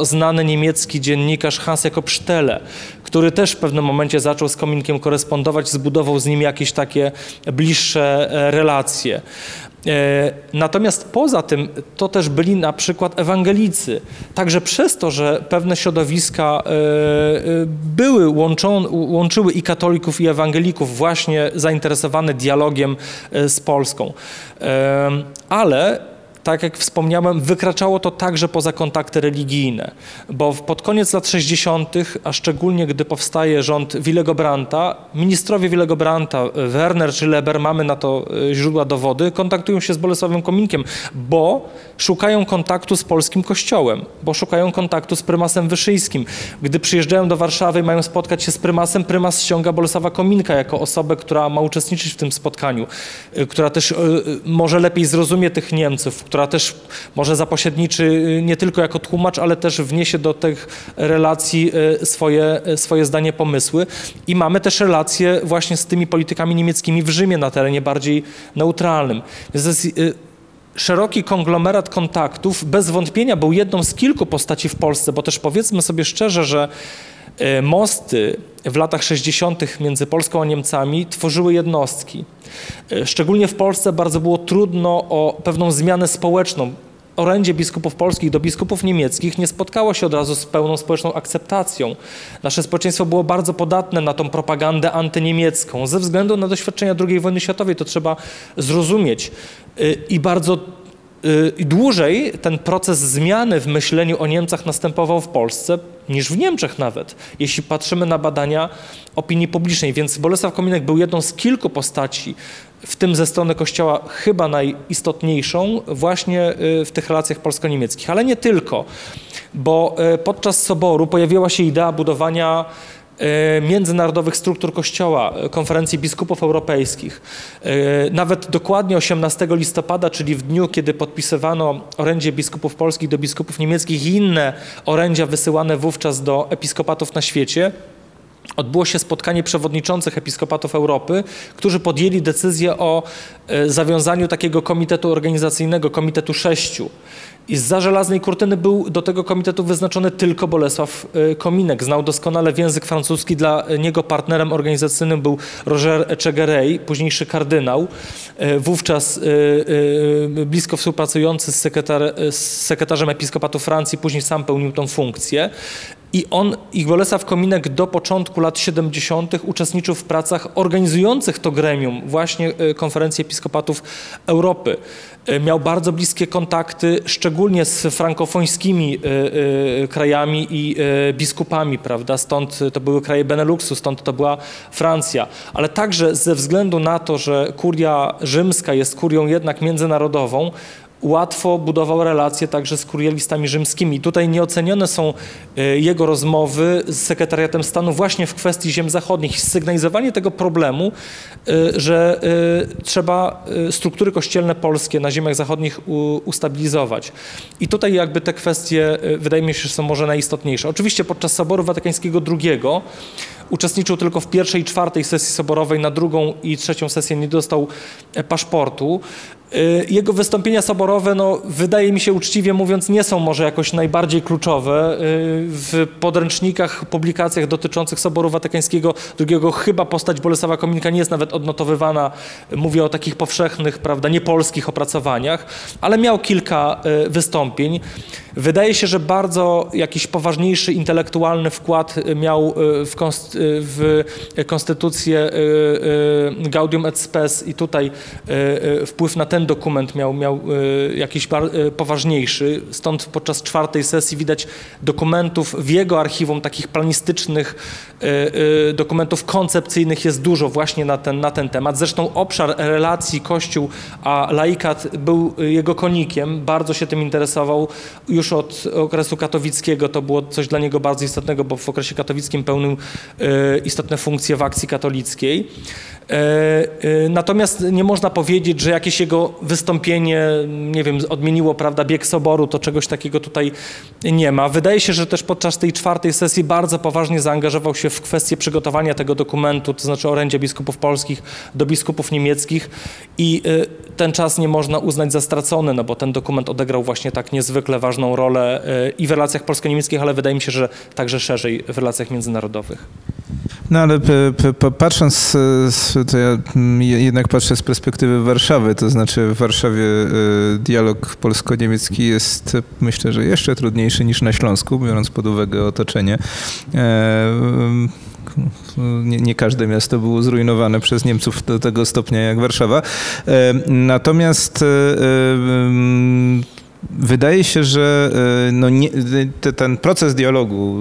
znany niemiecki dziennikarz Hans-Jakob Stehle, który też w pewnym momencie zaczął z Kominkiem korespondować, zbudował z nim jakieś takie bliższe relacje. Natomiast poza tym to też byli na przykład ewangelicy. Także przez to, że pewne środowiska były łączyły i katolików, i ewangelików właśnie zainteresowane dialogiem z Polską. Ale tak jak wspomniałem, wykraczało to także poza kontakty religijne, bo pod koniec lat 60., a szczególnie gdy powstaje rząd Willego Brandta, ministrowie Willego Brandta, Werner czy Leber, mamy na to źródła dowody, kontaktują się z Bolesławem Kominkiem, bo szukają kontaktu z polskim kościołem, bo szukają kontaktu z prymasem Wyszyńskim. Gdy przyjeżdżają do Warszawy i mają spotkać się z prymasem, prymas ściąga Bolesława Kominka jako osobę, która ma uczestniczyć w tym spotkaniu, która też może lepiej zrozumie tych Niemców, która też może zapośredniczy nie tylko jako tłumacz, ale też wniesie do tych relacji swoje zdanie, pomysły. I mamy też relacje właśnie z tymi politykami niemieckimi w Rzymie na terenie bardziej neutralnym. Więc to jest szeroki konglomerat kontaktów. Bez wątpienia był jedną z kilku postaci w Polsce, bo też powiedzmy sobie szczerze, że mosty w latach 60. między Polską a Niemcami tworzyły jednostki. Szczególnie w Polsce bardzo było trudno o pewną zmianę społeczną. Orędzie biskupów polskich do biskupów niemieckich nie spotkało się od razu z pełną społeczną akceptacją. Nasze społeczeństwo było bardzo podatne na tą propagandę antyniemiecką. Ze względu na doświadczenia II wojny światowej to trzeba zrozumieć. I bardzo dłużej ten proces zmiany w myśleniu o Niemcach następował w Polsce niż w Niemczech nawet, jeśli patrzymy na badania opinii publicznej. Więc Bolesław Kominek był jedną z kilku postaci, w tym ze strony Kościoła chyba najistotniejszą właśnie w tych relacjach polsko-niemieckich. Ale nie tylko, bo podczas Soboru pojawiła się idea budowania międzynarodowych struktur Kościoła, konferencji biskupów europejskich. Nawet dokładnie 18 listopada, czyli w dniu, kiedy podpisywano orędzie biskupów polskich do biskupów niemieckich i inne orędzia wysyłane wówczas do episkopatów na świecie, odbyło się spotkanie przewodniczących episkopatów Europy, którzy podjęli decyzję o zawiązaniu takiego komitetu organizacyjnego, komitetu 6. I zza żelaznej kurtyny był do tego komitetu wyznaczony tylko Bolesław Kominek. Znał doskonale język francuski, dla niego partnerem organizacyjnym był Roger Etchegaray, późniejszy kardynał, wówczas blisko współpracujący z sekretarzem episkopatu Francji, później sam pełnił tą funkcję. I Bolesław Kominek do początku lat 70. uczestniczył w pracach organizujących to gremium, właśnie konferencji episkopatów Europy. Miał bardzo bliskie kontakty, szczególnie z frankofońskimi krajami i biskupami, prawda? Stąd to były kraje Beneluxu, stąd to była Francja. Ale także ze względu na to, że kuria rzymska jest kurią jednak międzynarodową, łatwo budował relacje także z kurialistami rzymskimi. Tutaj nieocenione są jego rozmowy z sekretariatem stanu właśnie w kwestii ziem zachodnich. Sygnalizowanie tego problemu, że trzeba struktury kościelne polskie na ziemiach zachodnich ustabilizować. I tutaj jakby te kwestie, wydaje mi się, że są może najistotniejsze. Oczywiście podczas Soboru Watykańskiego II uczestniczył tylko w pierwszej i czwartej sesji soborowej, na drugą i trzecią sesję nie dostał paszportu. Jego wystąpienia soborowe, no, wydaje mi się, uczciwie mówiąc, nie są może jakoś najbardziej kluczowe. W podręcznikach, publikacjach dotyczących Soboru Watykańskiego II chyba postać Bolesława Kominka nie jest nawet odnotowywana. Mówię o takich powszechnych, prawda, niepolskich opracowaniach, ale miał kilka wystąpień. Wydaje się, że bardzo jakiś poważniejszy intelektualny wkład miał w konstytucję Gaudium et Spes i tutaj wpływ na ten dokument miał jakiś poważniejszy. Stąd podczas czwartej sesji widać dokumentów w jego archiwum, takich planistycznych, dokumentów koncepcyjnych jest dużo właśnie na ten temat. Zresztą obszar relacji Kościół a laikat był jego konikiem. Bardzo się tym interesował już od okresu katowickiego. To było coś dla niego bardzo istotnego, bo w okresie katowickim pełnił istotne funkcje w akcji katolickiej. Natomiast nie można powiedzieć, że jakieś jego wystąpienie, nie wiem, odmieniło, prawda, bieg soboru, to czegoś takiego tutaj nie ma. Wydaje się, że też podczas tej czwartej sesji bardzo poważnie zaangażował się w kwestię przygotowania tego dokumentu, to znaczy orędzia biskupów polskich do biskupów niemieckich i ten czas nie można uznać za stracony, no bo ten dokument odegrał właśnie tak niezwykle ważną rolę i w relacjach polsko-niemieckich, ale wydaje mi się, że także szerzej w relacjach międzynarodowych. No ale patrząc, to ja jednak patrzę z perspektywy Warszawy, to znaczy w Warszawie dialog polsko-niemiecki jest, myślę, że jeszcze trudniejszy niż na Śląsku, biorąc pod uwagę otoczenie. Nie każde miasto było zrujnowane przez Niemców do tego stopnia jak Warszawa. Natomiast wydaje się, że no nie, ten proces dialogu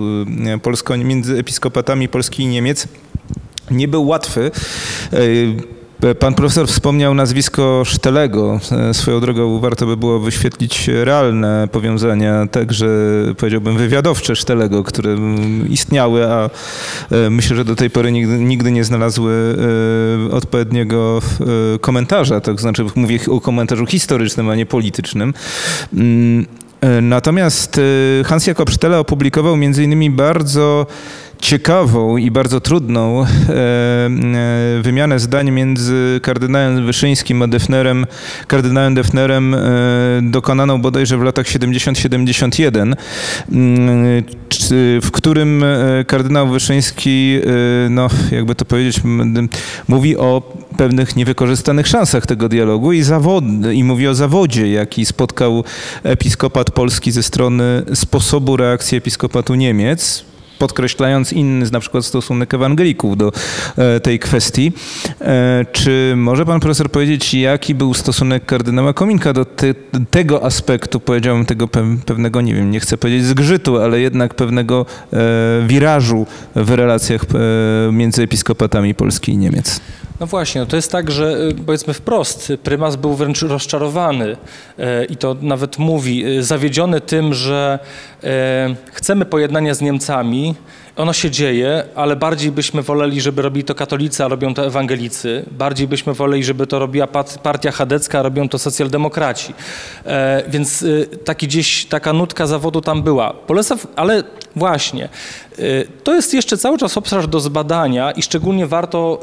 między episkopatami Polski i Niemiec nie był łatwy. Pan profesor wspomniał nazwisko Stehlego. Swoją drogą warto by było wyświetlić realne powiązania, także powiedziałbym wywiadowcze Stehlego, które istniały, a myślę, że do tej pory nigdy nie znalazły odpowiedniego komentarza. To znaczy mówię o komentarzu historycznym, a nie politycznym. Natomiast Hans-Jakob Stehle opublikował m.in. bardzo ciekawą i bardzo trudną wymianę zdań między kardynałem Wyszyńskim a Döpfnerem, kardynałem Döpfnerem, dokonaną bodajże w latach 70-71, w którym kardynał Wyszyński, no jakby to powiedzieć, mówi o pewnych niewykorzystanych szansach tego dialogu i mówi o zawodzie, jaki spotkał episkopat polski ze strony sposobu reakcji episkopatu Niemiec, podkreślając inny, na przykład stosunek ewangelików do tej kwestii. Czy może pan profesor powiedzieć, jaki był stosunek kardynała Kominka do tego aspektu, powiedziałbym, tego pewnego, nie wiem, nie chcę powiedzieć zgrzytu, ale jednak pewnego wirażu w relacjach między episkopatami Polski i Niemiec? No właśnie, no to jest tak, że powiedzmy wprost, prymas był wręcz rozczarowany i to nawet mówi, zawiedziony tym, że chcemy pojednania z Niemcami, Ono się dzieje, ale bardziej byśmy woleli, żeby robili to katolicy, a robią to ewangelicy. Bardziej byśmy woleli, żeby to robiła partia chadecka, a robią to socjaldemokraci. Więc taki gdzieś taka nutka zawodu tam była. Ale właśnie, to jest jeszcze cały czas obszar do zbadania i szczególnie warto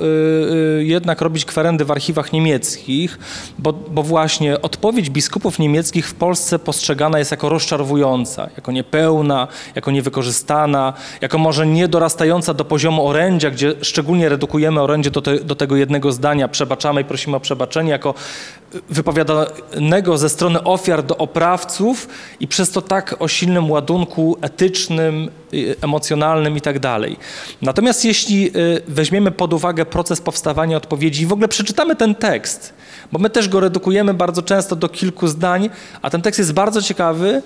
jednak robić kwerendy w archiwach niemieckich, bo właśnie odpowiedź biskupów niemieckich w Polsce postrzegana jest jako rozczarowująca, jako niepełna, jako niewykorzystana, jako może niedorastająca do poziomu orędzia, gdzie szczególnie redukujemy orędzie do tego jednego zdania, przebaczamy i prosimy o przebaczenie, jako wypowiadanego ze strony ofiar do oprawców i przez to tak o silnym ładunku etycznym, emocjonalnym i tak dalej. Natomiast jeśli weźmiemy pod uwagę proces powstawania odpowiedzi i w ogóle przeczytamy ten tekst, bo my też go redukujemy bardzo często do kilku zdań, a ten tekst jest bardzo ciekawy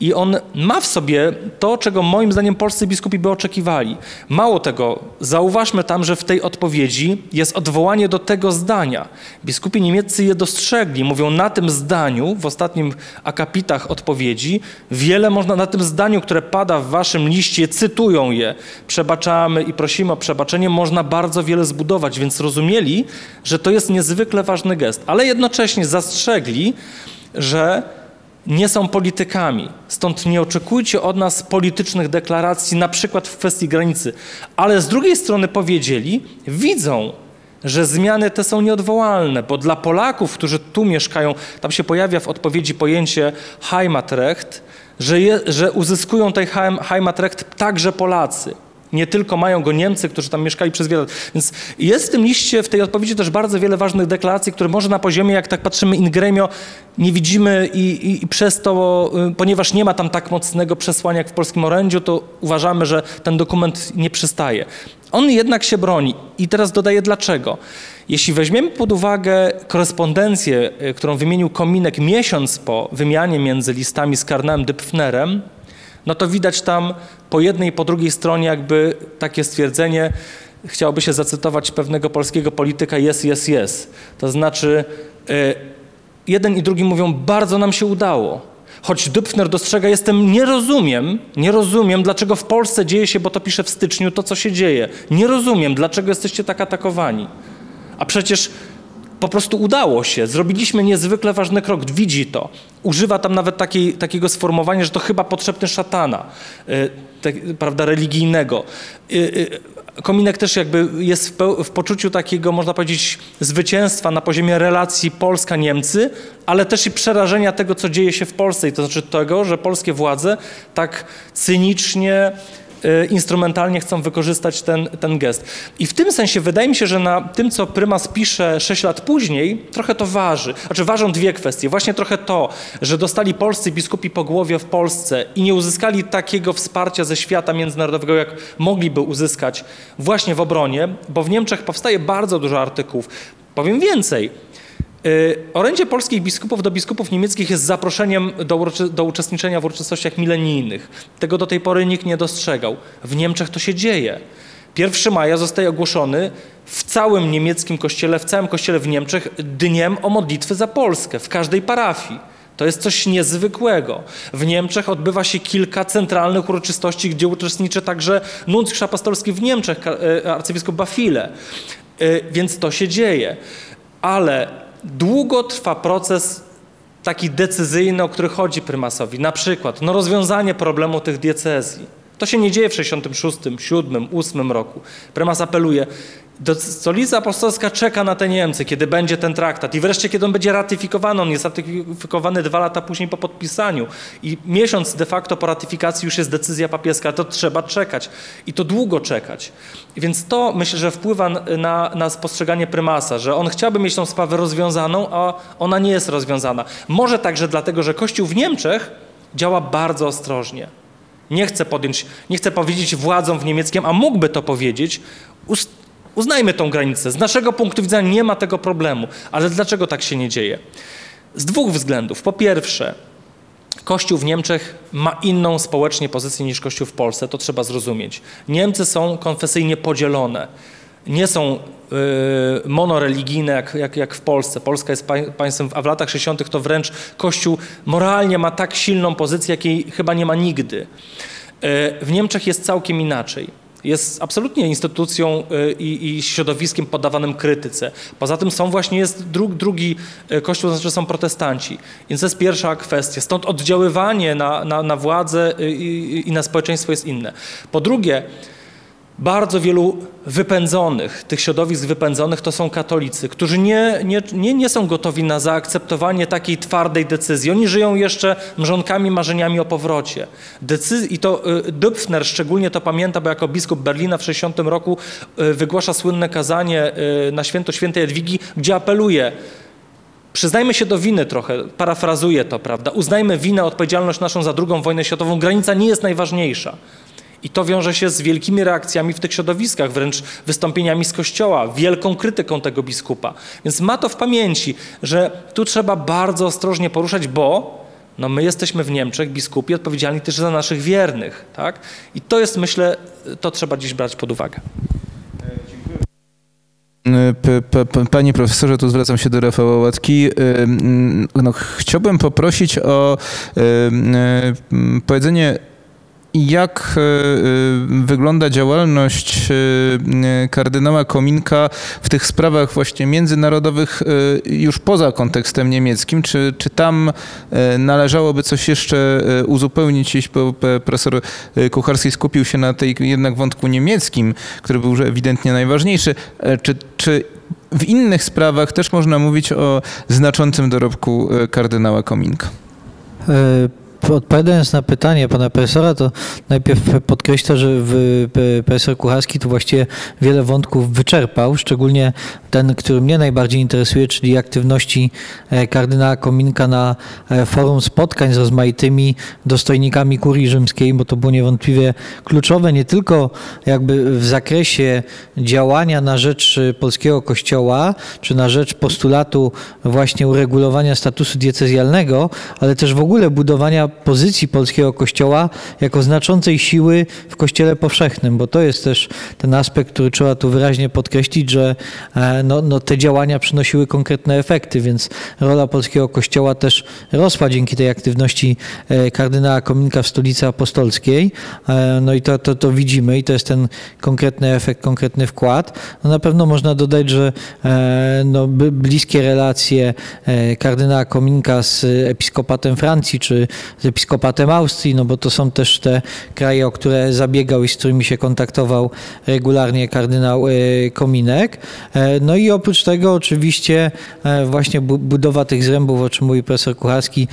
i on ma w sobie to, czego moim zdaniem polscy biskupi by oczekiwali. Mało tego, zauważmy tam, że w tej odpowiedzi jest odwołanie do tego zdania. Biskupi niemieccy je dostrzegli, mówią na tym zdaniu, w ostatnim akapitach odpowiedzi, wiele można na tym zdaniu, które pada w waszym liście, cytują je, przebaczamy i prosimy o przebaczenie, można bardzo wiele zbudować, więc rozumieli, że to jest niezwykle ważny gest, ale jednocześnie zastrzegli, że nie są politykami, stąd nie oczekujcie od nas politycznych deklaracji, na przykład w kwestii granicy. Ale z drugiej strony powiedzieli, widzą, że zmiany te są nieodwołalne, bo dla Polaków, którzy tu mieszkają, tam się pojawia w odpowiedzi pojęcie Heimatrecht, że uzyskują ten Heimatrecht także Polacy. Nie tylko mają go Niemcy, którzy tam mieszkali przez wiele lat. Więc jest w tym liście, w tej odpowiedzi też bardzo wiele ważnych deklaracji, które może na poziomie, jak tak patrzymy in gremio, nie widzimy i przez to, ponieważ nie ma tam tak mocnego przesłania jak w polskim orędziu, to uważamy, że ten dokument nie przystaje. On jednak się broni. I teraz dodaję dlaczego. Jeśli weźmiemy pod uwagę korespondencję, którą wymienił Kominek miesiąc po wymianie między listami z Karnałem Döpfnerem, no to widać tam po jednej i po drugiej stronie jakby takie stwierdzenie, chciałoby się zacytować pewnego polskiego polityka, jest. To znaczy jeden i drugi mówią, bardzo nam się udało. Choć Döpfner dostrzega, nie rozumiem, dlaczego w Polsce dzieje się, bo to pisze w styczniu, to co się dzieje. Nie rozumiem, dlaczego jesteście tak atakowani. A przecież po prostu udało się, zrobiliśmy niezwykle ważny krok, widzi to. Używa tam nawet takiego sformułowania, że to chyba potrzebny szatana, prawda, religijnego. Kominek też jakby jest w poczuciu takiego, można powiedzieć, zwycięstwa na poziomie relacji Polska-Niemcy, ale też i przerażenia tego, co dzieje się w Polsce i to znaczy tego, że polskie władze tak cynicznie, instrumentalnie chcą wykorzystać ten gest. I w tym sensie wydaje mi się, że na tym, co prymas pisze 6 lat później, trochę to waży. Znaczy ważą dwie kwestie. Właśnie trochę to, że dostali polscy biskupi po głowie w Polsce i nie uzyskali takiego wsparcia ze świata międzynarodowego, jak mogliby uzyskać właśnie w obronie, bo w Niemczech powstaje bardzo dużo artykułów. Powiem więcej. Orędzie polskich biskupów do biskupów niemieckich jest zaproszeniem do uczestniczenia w uroczystościach milenijnych. Tego do tej pory nikt nie dostrzegał. W Niemczech to się dzieje. 1 maja zostaje ogłoszony w całym niemieckim kościele, w całym kościele w Niemczech dniem o modlitwy za Polskę, w każdej parafii. To jest coś niezwykłego. W Niemczech odbywa się kilka centralnych uroczystości, gdzie uczestniczy także nuncjusz apostolski w Niemczech, arcybiskup Bafile. Więc to się dzieje. Ale długo trwa proces taki decyzyjny, o który chodzi prymasowi. Na przykład rozwiązanie problemu tych diecezji. To się nie dzieje w 66, 7, 8 roku. Prymas apeluje, Stolica Apostolska czeka na te Niemcy, kiedy będzie ten traktat i wreszcie kiedy on będzie ratyfikowany. On jest ratyfikowany 2 lata później po podpisaniu i miesiąc de facto po ratyfikacji już jest decyzja papieska, to trzeba czekać i to długo czekać. Więc to myślę, że wpływa na postrzeganie prymasa, że on chciałby mieć tą sprawę rozwiązaną, a ona nie jest rozwiązana. Może także dlatego, że Kościół w Niemczech działa bardzo ostrożnie. Nie chce powiedzieć władzom w niemieckim, a mógłby to powiedzieć, uznajmy tą granicę. Z naszego punktu widzenia nie ma tego problemu. Ale dlaczego tak się nie dzieje? Z dwóch względów. Po pierwsze, Kościół w Niemczech ma inną społecznie pozycję niż Kościół w Polsce. To trzeba zrozumieć. Niemcy są konfesyjnie podzielone. Nie są monoreligijne jak w Polsce. Polska jest państwem, a w latach 60. to wręcz Kościół moralnie ma tak silną pozycję, jakiej chyba nie ma nigdy. W Niemczech jest całkiem inaczej. jest absolutnie instytucją i środowiskiem poddawanym krytyce. Poza tym są właśnie, jest drugi kościół, to znaczy są protestanci. Więc to jest pierwsza kwestia. Stąd oddziaływanie na władzę i na społeczeństwo jest inne. Po drugie, bardzo wielu wypędzonych, tych środowisk wypędzonych to są katolicy, którzy nie są gotowi na zaakceptowanie takiej twardej decyzji. Oni żyją jeszcze mrzonkami, marzeniami o powrocie. I to Döpfner szczególnie to pamięta, bo jako biskup Berlina w 60 roku wygłasza słynne kazanie na święto świętej Jadwigi, gdzie apeluje: przyznajmy się do winy trochę, parafrazuję to, prawda? Uznajmy winę, odpowiedzialność naszą za II wojnę światową, granica nie jest najważniejsza. I to wiąże się z wielkimi reakcjami w tych środowiskach, wręcz wystąpieniami z kościoła, wielką krytyką tego biskupa. Więc ma to w pamięci, że tu trzeba bardzo ostrożnie poruszać, bo no my jesteśmy w Niemczech, biskupi, odpowiedzialni też za naszych wiernych. Tak? I to jest, myślę, to trzeba dziś brać pod uwagę. Panie profesorze, tu zwracam się do Rafała Łatki. No, chciałbym poprosić o powiedzenie, jak wygląda działalność kardynała Kominka w tych sprawach właśnie międzynarodowych już poza kontekstem niemieckim? Czy tam należałoby coś jeszcze uzupełnić, jeśli profesor Kucharski skupił się na tej jednak wątku niemieckim, który był ewidentnie najważniejszy? Czy w innych sprawach też można mówić o znaczącym dorobku kardynała Kominka? Odpowiadając na pytanie pana profesora, to najpierw podkreślę, że profesor Kucharski tu właściwie wiele wątków wyczerpał, szczególnie ten, który mnie najbardziej interesuje, czyli aktywności kardynała Kominka na forum spotkań z rozmaitymi dostojnikami kurii rzymskiej, bo to było niewątpliwie kluczowe nie tylko jakby w zakresie działania na rzecz polskiego kościoła, czy na rzecz postulatu właśnie uregulowania statusu diecezjalnego, ale też w ogóle budowania pozycji polskiego kościoła jako znaczącej siły w kościele powszechnym, bo to jest też ten aspekt, który trzeba tu wyraźnie podkreślić, że te działania przynosiły konkretne efekty, więc rola polskiego kościoła też rosła dzięki tej aktywności kardynała Kominka w Stolicy Apostolskiej. No i to widzimy i to jest ten konkretny efekt, konkretny wkład. No na pewno można dodać, że bliskie relacje kardynała Kominka z episkopatem Francji czy z episkopatem Austrii, no bo to są też te kraje, o które zabiegał i z którymi się kontaktował regularnie kardynał Kominek. No i oprócz tego oczywiście właśnie budowa tych zrębów, o czym mówi profesor Kucharski,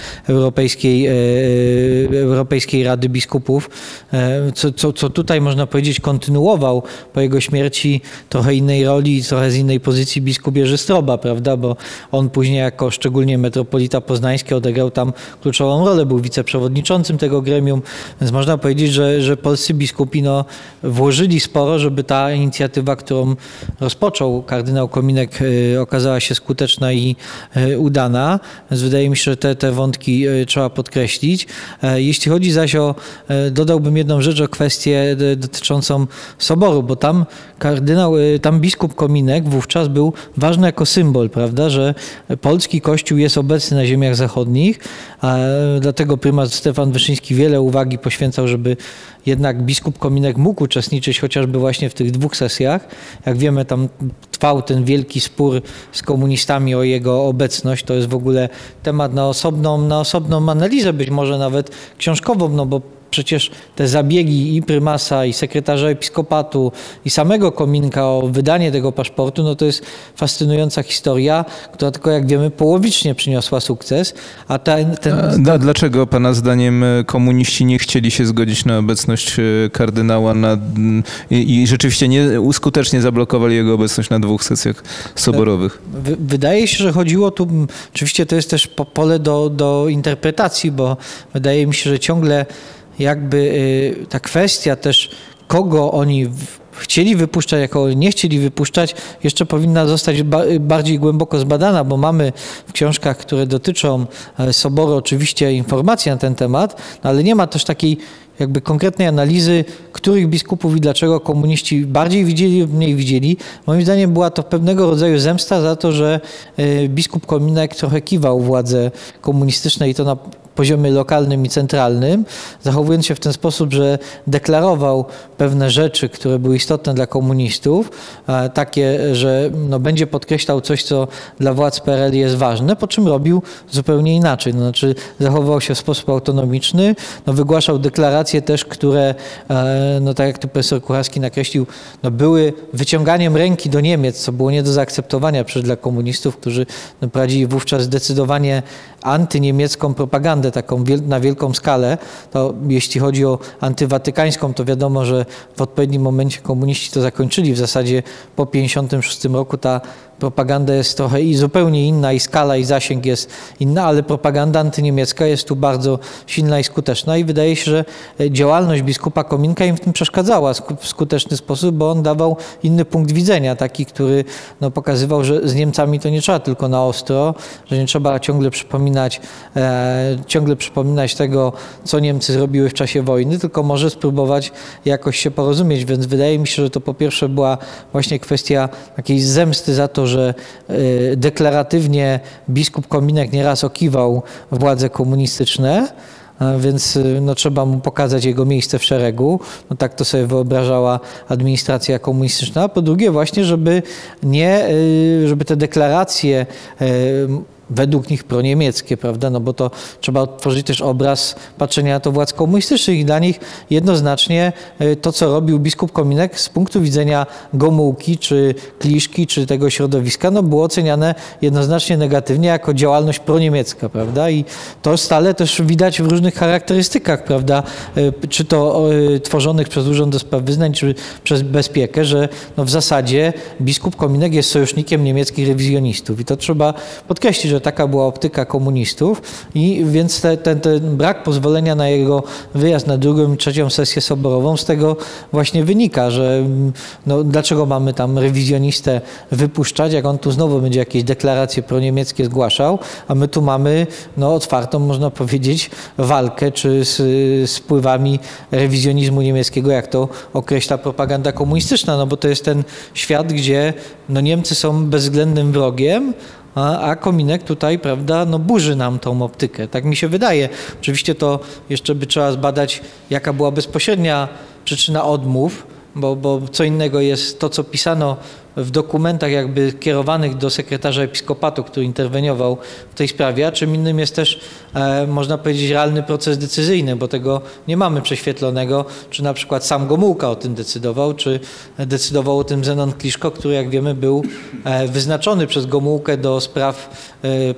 Europejskiej Rady Biskupów, co tutaj można powiedzieć kontynuował po jego śmierci trochę innej roli, trochę z innej pozycji biskup Jerzy Stroba, prawda, bo on później jako szczególnie metropolita poznański odegrał tam kluczową rolę, był wiceprzewodniczącym tego gremium, więc można powiedzieć, że polscy biskupi włożyli sporo, żeby ta inicjatywa, którą rozpoczął kardynał Kominek, okazała się skuteczna i udana, więc wydaje mi się, że te wątki trzeba podkreślić. Jeśli chodzi zaś o, dodałbym jedną rzecz o kwestię dotyczącą soboru, bo tam biskup Kominek wówczas był ważny jako symbol, prawda, że polski kościół jest obecny na ziemiach zachodnich, a dlatego prymas Stefan Wyszyński wiele uwagi poświęcał, żeby jednak biskup Kominek mógł uczestniczyć chociażby właśnie w tych dwóch sesjach. Jak wiemy, tam trwał ten wielki spór z komunistami o jego obecność. To jest w ogóle temat na osobną analizę, być może nawet książkową, no bo przecież te zabiegi i prymasa, i sekretarza episkopatu, i samego Kominka o wydanie tego paszportu, no to jest fascynująca historia, która tylko, jak wiemy, połowicznie przyniosła sukces. A dlaczego pana zdaniem komuniści nie chcieli się zgodzić na obecność kardynała i rzeczywiście skutecznie zablokowali jego obecność na dwóch sesjach soborowych? Wydaje się, że chodziło tu, oczywiście to jest też pole do interpretacji, bo wydaje mi się, że ciągle jakby ta kwestia też, kogo oni chcieli wypuszczać, jako nie chcieli wypuszczać, jeszcze powinna zostać bardziej głęboko zbadana, bo mamy w książkach, które dotyczą soboru, oczywiście informacje na ten temat, ale nie ma też takiej jakby konkretnej analizy, których biskupów i dlaczego komuniści bardziej widzieli lub mniej widzieli. Moim zdaniem była to pewnego rodzaju zemsta za to, że biskup Kominek trochę kiwał władzy komunistycznej i to na poziomie lokalnym i centralnym, zachowując się w ten sposób, że deklarował pewne rzeczy, które były istotne dla komunistów, takie, że no, będzie podkreślał coś, co dla władz PRL jest ważne, po czym robił zupełnie inaczej. No, znaczy zachowywał się w sposób autonomiczny, no, wygłaszał deklaracje też, które, no, tak jak tu profesor Kucharski nakreślił, no, były wyciąganiem ręki do Niemiec, co było nie do zaakceptowania przecież dla komunistów, którzy no, prowadzili wówczas zdecydowanie antyniemiecką propagandę taką na wielką skalę. To jeśli chodzi o antywatykańską, to wiadomo, że w odpowiednim momencie komuniści to zakończyli. W zasadzie po 1956 roku ta propaganda jest trochę i zupełnie inna, i skala, i zasięg jest inna, ale propaganda antyniemiecka jest tu bardzo silna i skuteczna i wydaje się, że działalność biskupa Kominka im w tym przeszkadzała w skuteczny sposób, bo on dawał inny punkt widzenia, taki, który no, pokazywał, że z Niemcami to nie trzeba tylko na ostro, że nie trzeba ciągle przypominać tego, co Niemcy zrobiły w czasie wojny, tylko może spróbować jakoś się porozumieć, więc wydaje mi się, że to po pierwsze była właśnie kwestia takiej zemsty za to, że deklaratywnie biskup Kominek nieraz okiwał władze komunistyczne, więc no, trzeba mu pokazać jego miejsce w szeregu. No, tak to sobie wyobrażała administracja komunistyczna. Po drugie właśnie, żeby te deklaracje według nich proniemieckie, prawda, no bo to trzeba odtworzyć też obraz patrzenia na to władz komunistycznych i dla nich jednoznacznie to, co robił biskup Kominek z punktu widzenia Gomułki, czy Kliszki, czy tego środowiska, no było oceniane jednoznacznie negatywnie jako działalność proniemiecka, prawda, i to stale też widać w różnych charakterystykach, prawda, czy to tworzonych przez Urząd do Spraw Wyznań, czy przez Bezpiekę, że no w zasadzie biskup Kominek jest sojusznikiem niemieckich rewizjonistów i to trzeba podkreślić, że taka była optyka komunistów i więc ten brak pozwolenia na jego wyjazd na drugą i trzecią sesję soborową z tego właśnie wynika, że no, dlaczego mamy tam rewizjonistę wypuszczać, jak on tu znowu będzie jakieś deklaracje proniemieckie zgłaszał, a my tu mamy no, otwartą, można powiedzieć, walkę czy z wpływami rewizjonizmu niemieckiego, jak to określa propaganda komunistyczna, no bo to jest ten świat, gdzie no, Niemcy są bezwzględnym wrogiem, a Kominek tutaj, prawda, no burzy nam tą optykę. Tak mi się wydaje. Oczywiście to jeszcze by trzeba zbadać, jaka była bezpośrednia przyczyna odmów, bo co innego jest to, co pisano w dokumentach jakby kierowanych do sekretarza episkopatu, który interweniował w tej sprawie, a czym innym jest też, można powiedzieć, realny proces decyzyjny, bo tego nie mamy prześwietlonego, czy na przykład sam Gomułka o tym decydował, czy decydował o tym Zenon Kliszko, który jak wiemy był wyznaczony przez Gomułkę do spraw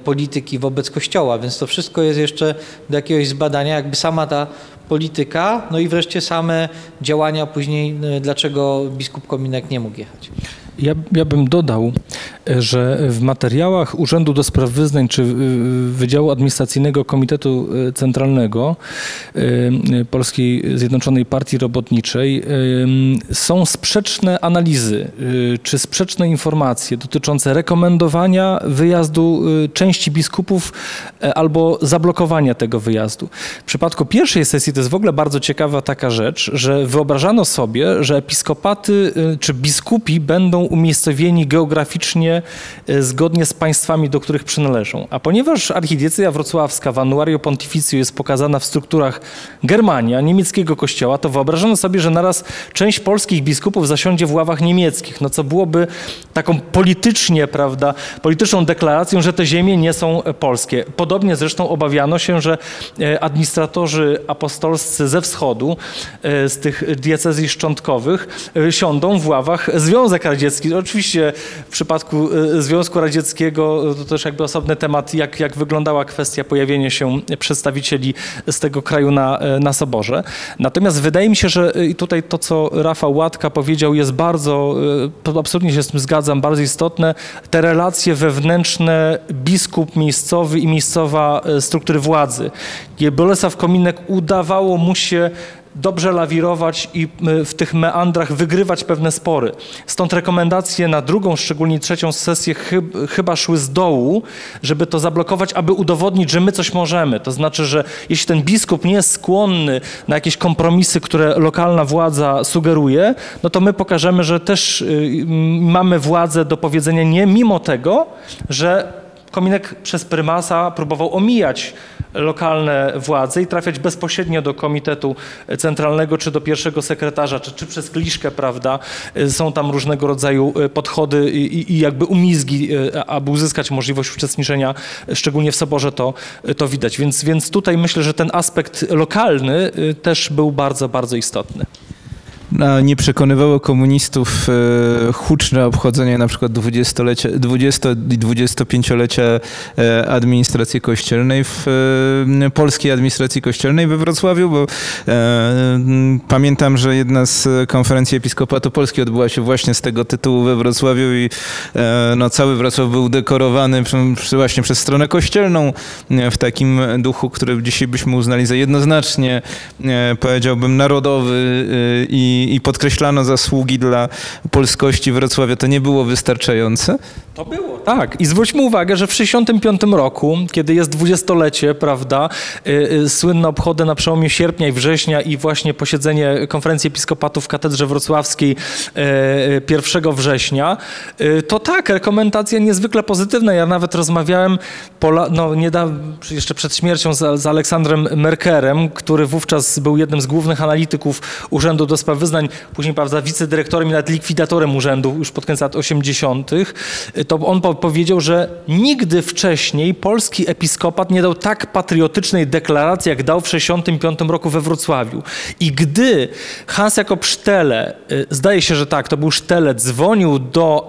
polityki wobec Kościoła, więc to wszystko jest jeszcze do jakiegoś zbadania, jakby sama ta polityka, no i wreszcie same działania później, dlaczego biskup Kominek nie mógł jechać. Ja bym dodał, że w materiałach Urzędu do Spraw Wyznań czy Wydziału Administracyjnego Komitetu Centralnego Polskiej Zjednoczonej Partii Robotniczej są sprzeczne analizy czy sprzeczne informacje dotyczące rekomendowania wyjazdu części biskupów albo zablokowania tego wyjazdu. W przypadku pierwszej sesji to jest w ogóle bardzo ciekawa taka rzecz, że wyobrażano sobie, że episkopaty czy biskupi będą umiejscowieni geograficznie zgodnie z państwami, do których przynależą. A ponieważ archidiecezja wrocławska w Annuario Pontificio jest pokazana w strukturach Germania, niemieckiego kościoła, to wyobrażano sobie, że naraz część polskich biskupów zasiądzie w ławach niemieckich, no co byłoby taką politycznie, prawda, polityczną deklaracją, że te ziemie nie są polskie. Podobnie zresztą obawiano się, że administratorzy apostolscy ze wschodu, z tych diecezji szczątkowych, siądą w ławach Związek Radziecki. Oczywiście w przypadku Związku Radzieckiego to też jakby osobny temat, jak wyglądała kwestia pojawienia się przedstawicieli z tego kraju na Soborze. Natomiast wydaje mi się, że tutaj to, co Rafał Łatka powiedział, jest bardzo, absolutnie się z tym zgadzam, bardzo istotne. Te relacje wewnętrzne biskup miejscowy i miejscowa struktury władzy. Bolesław Kominek udawało mu się dobrze lawirować i w tych meandrach wygrywać pewne spory. Stąd rekomendacje na drugą, szczególnie trzecią sesję chyba szły z dołu, żeby to zablokować, aby udowodnić, że my coś możemy. To znaczy, że jeśli ten biskup nie jest skłonny na jakieś kompromisy, które lokalna władza sugeruje, no to my pokażemy, że też mamy władzę do powiedzenia nie, mimo tego, że Kominek przez prymasa próbował omijać lokalne władze i trafiać bezpośrednio do Komitetu Centralnego czy do pierwszego sekretarza, czy przez Kliszkę, prawda? Są tam różnego rodzaju podchody i jakby umizgi, aby uzyskać możliwość uczestniczenia, szczególnie w Soborze to widać. Więc tutaj myślę, że ten aspekt lokalny też był bardzo, bardzo istotny. Nie przekonywało komunistów huczne obchodzenie na przykład 20- i 25-lecia administracji kościelnej polskiej administracji kościelnej we Wrocławiu, bo pamiętam, że jedna z konferencji Episkopatu Polski odbyła się właśnie z tego tytułu we Wrocławiu i no, cały Wrocław był dekorowany właśnie przez stronę kościelną w takim duchu, który dzisiaj byśmy uznali za jednoznacznie, powiedziałbym, narodowy i podkreślano zasługi dla polskości Wrocławia. To nie było wystarczające? To było, tak. I zwróćmy uwagę, że w 1965 roku, kiedy jest dwudziestolecie, prawda, słynne obchody na przełomie sierpnia i września i właśnie posiedzenie konferencji episkopatów w katedrze wrocławskiej 1 września, to tak, rekomendacja niezwykle pozytywna. Ja nawet rozmawiałem jeszcze przed śmiercią z Aleksandrem Merkerem, który wówczas był jednym z głównych analityków Urzędu do Spraw Wyznań, później, prawda, wicedyrektorem i nawet likwidatorem urzędu już pod koniec lat 80. To on powiedział, że nigdy wcześniej polski episkopat nie dał tak patriotycznej deklaracji, jak dał w 1965 roku we Wrocławiu. I gdy Hans-Jakob Stehle, zdaje się, że tak, to był Stehle, dzwonił do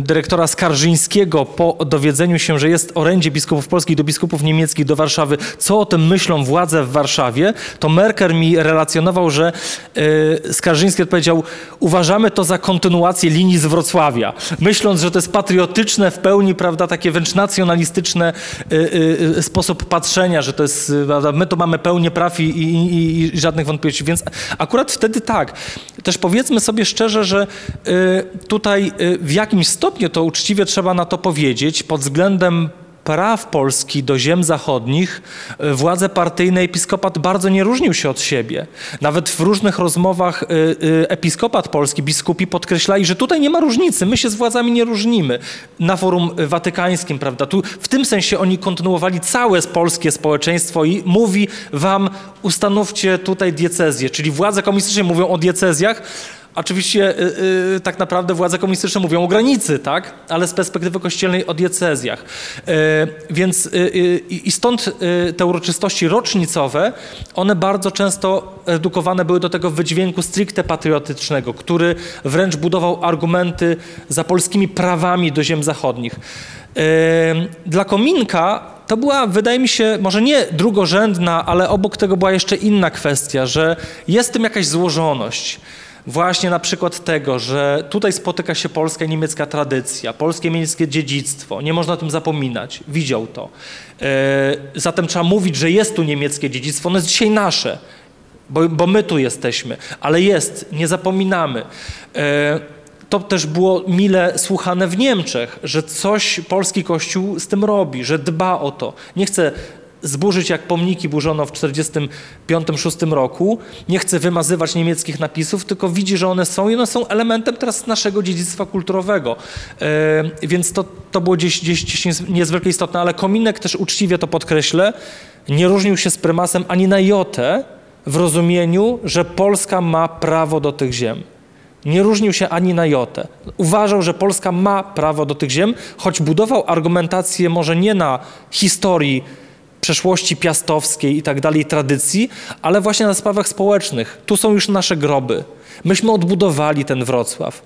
dyrektora Skarżyńskiego po dowiedzeniu się, że jest orędzie biskupów polskich do biskupów niemieckich do Warszawy, co o tym myślą władze w Warszawie, to Merker mi relacjonował, że Skarżyński odpowiedział: uważamy to za kontynuację linii z Wrocławia, myśląc, że to jest patriotyczne w pełni, prawda, takie wręcz nacjonalistyczne sposób patrzenia, że to jest, my to mamy pełnię praw i żadnych wątpliwości, więc akurat wtedy tak. Też powiedzmy sobie szczerze, że tutaj w jakimś stopniu to uczciwie trzeba na to powiedzieć, pod względem praw Polski do ziem zachodnich władze partyjne episkopat bardzo nie różnił się od siebie. Nawet w różnych rozmowach episkopat polski, biskupi podkreślali, że tutaj nie ma różnicy, my się z władzami nie różnimy. Na forum watykańskim, prawda, tu w tym sensie oni kontynuowali całe polskie społeczeństwo i mówi wam: ustanówcie tutaj diecezję, czyli władze komunistyczne mówią o diecezjach. Oczywiście tak naprawdę władze komunistyczne mówią o granicy, tak? Ale z perspektywy kościelnej o diecezjach. I stąd te uroczystości rocznicowe, one bardzo często redukowane były do tego wydźwięku stricte patriotycznego, który wręcz budował argumenty za polskimi prawami do ziem zachodnich. Dla Kominka to była, wydaje mi się, może nie drugorzędna, ale obok tego była jeszcze inna kwestia, że jest w tym jakaś złożoność. Właśnie na przykład tego, że tutaj spotyka się polska i niemiecka tradycja, polskie i niemieckie dziedzictwo. Nie można o tym zapominać. Widział to. Zatem trzeba mówić, że jest tu niemieckie dziedzictwo. Ono jest dzisiaj nasze, bo my tu jesteśmy. Ale jest, nie zapominamy. To też było mile słuchane w Niemczech, że coś polski Kościół z tym robi, że dba o to. Nie chce zburzyć, jak pomniki burzono w 1945-1946 roku. Nie chce wymazywać niemieckich napisów, tylko widzi, że one są i one są elementem teraz naszego dziedzictwa kulturowego. Więc to było gdzieś niezwykle istotne, ale Kominek, też uczciwie to podkreślę, nie różnił się z prymasem ani na jotę w rozumieniu, że Polska ma prawo do tych ziem. Nie różnił się ani na jotę. Uważał, że Polska ma prawo do tych ziem, choć budował argumentację może nie na historii przeszłości piastowskiej i tak dalej, tradycji, ale właśnie na sprawach społecznych. Tu są już nasze groby. Myśmy odbudowali ten Wrocław.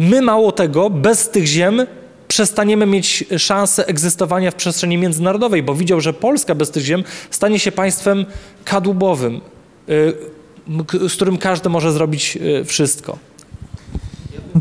My, mało tego, bez tych ziem przestaniemy mieć szansę egzystowania w przestrzeni międzynarodowej, bo widział, że Polska bez tych ziem stanie się państwem kadłubowym, z którym każdy może zrobić wszystko.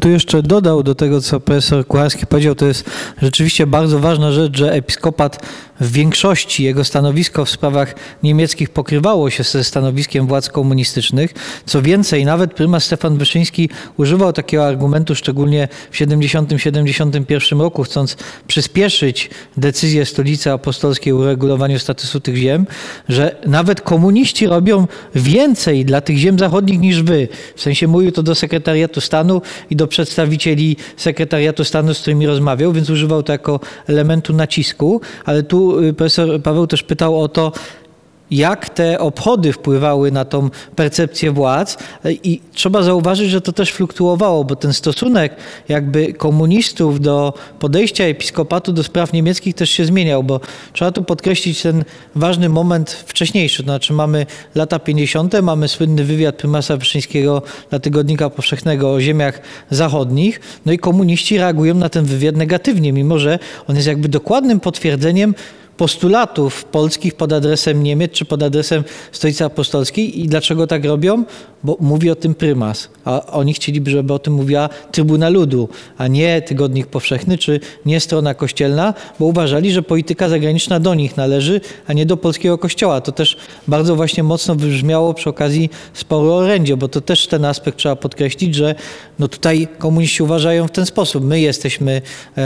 Tu jeszcze dodał do tego, co profesor Kucharski powiedział, to jest rzeczywiście bardzo ważna rzecz, że episkopat w większości, jego stanowisko w sprawach niemieckich pokrywało się ze stanowiskiem władz komunistycznych. Co więcej, nawet prymas Stefan Wyszyński używał takiego argumentu, szczególnie w 1970-1971 roku, chcąc przyspieszyć decyzję Stolicy Apostolskiej o uregulowaniu statusu tych ziem, że nawet komuniści robią więcej dla tych ziem zachodnich niż wy. W sensie mówił to do sekretariatu stanu i do przedstawicieli sekretariatu stanu, z którymi rozmawiał, więc używał to jako elementu nacisku. Ale tu profesor Paweł też pytał o to, jak te obchody wpływały na tą percepcję władz, i trzeba zauważyć, że to też fluktuowało, bo ten stosunek jakby komunistów do podejścia episkopatu do spraw niemieckich też się zmieniał, bo trzeba tu podkreślić ten ważny moment wcześniejszy, to znaczy mamy lata 50., mamy słynny wywiad prymasa Wyszyńskiego dla Tygodnika Powszechnego o ziemiach zachodnich, no i komuniści reagują na ten wywiad negatywnie, mimo że on jest jakby dokładnym potwierdzeniem postulatów polskich pod adresem Niemiec czy pod adresem Stolicy Apostolskiej. I dlaczego tak robią? Bo mówi o tym prymas, a oni chcieliby, żeby o tym mówiła Trybuna Ludu, a nie Tygodnik Powszechny czy nie strona kościelna, bo uważali, że polityka zagraniczna do nich należy, a nie do polskiego kościoła. To też bardzo właśnie mocno wybrzmiało przy okazji sporu o orędzie, bo to też ten aspekt trzeba podkreślić, że no tutaj komuniści uważają w ten sposób. My jesteśmy,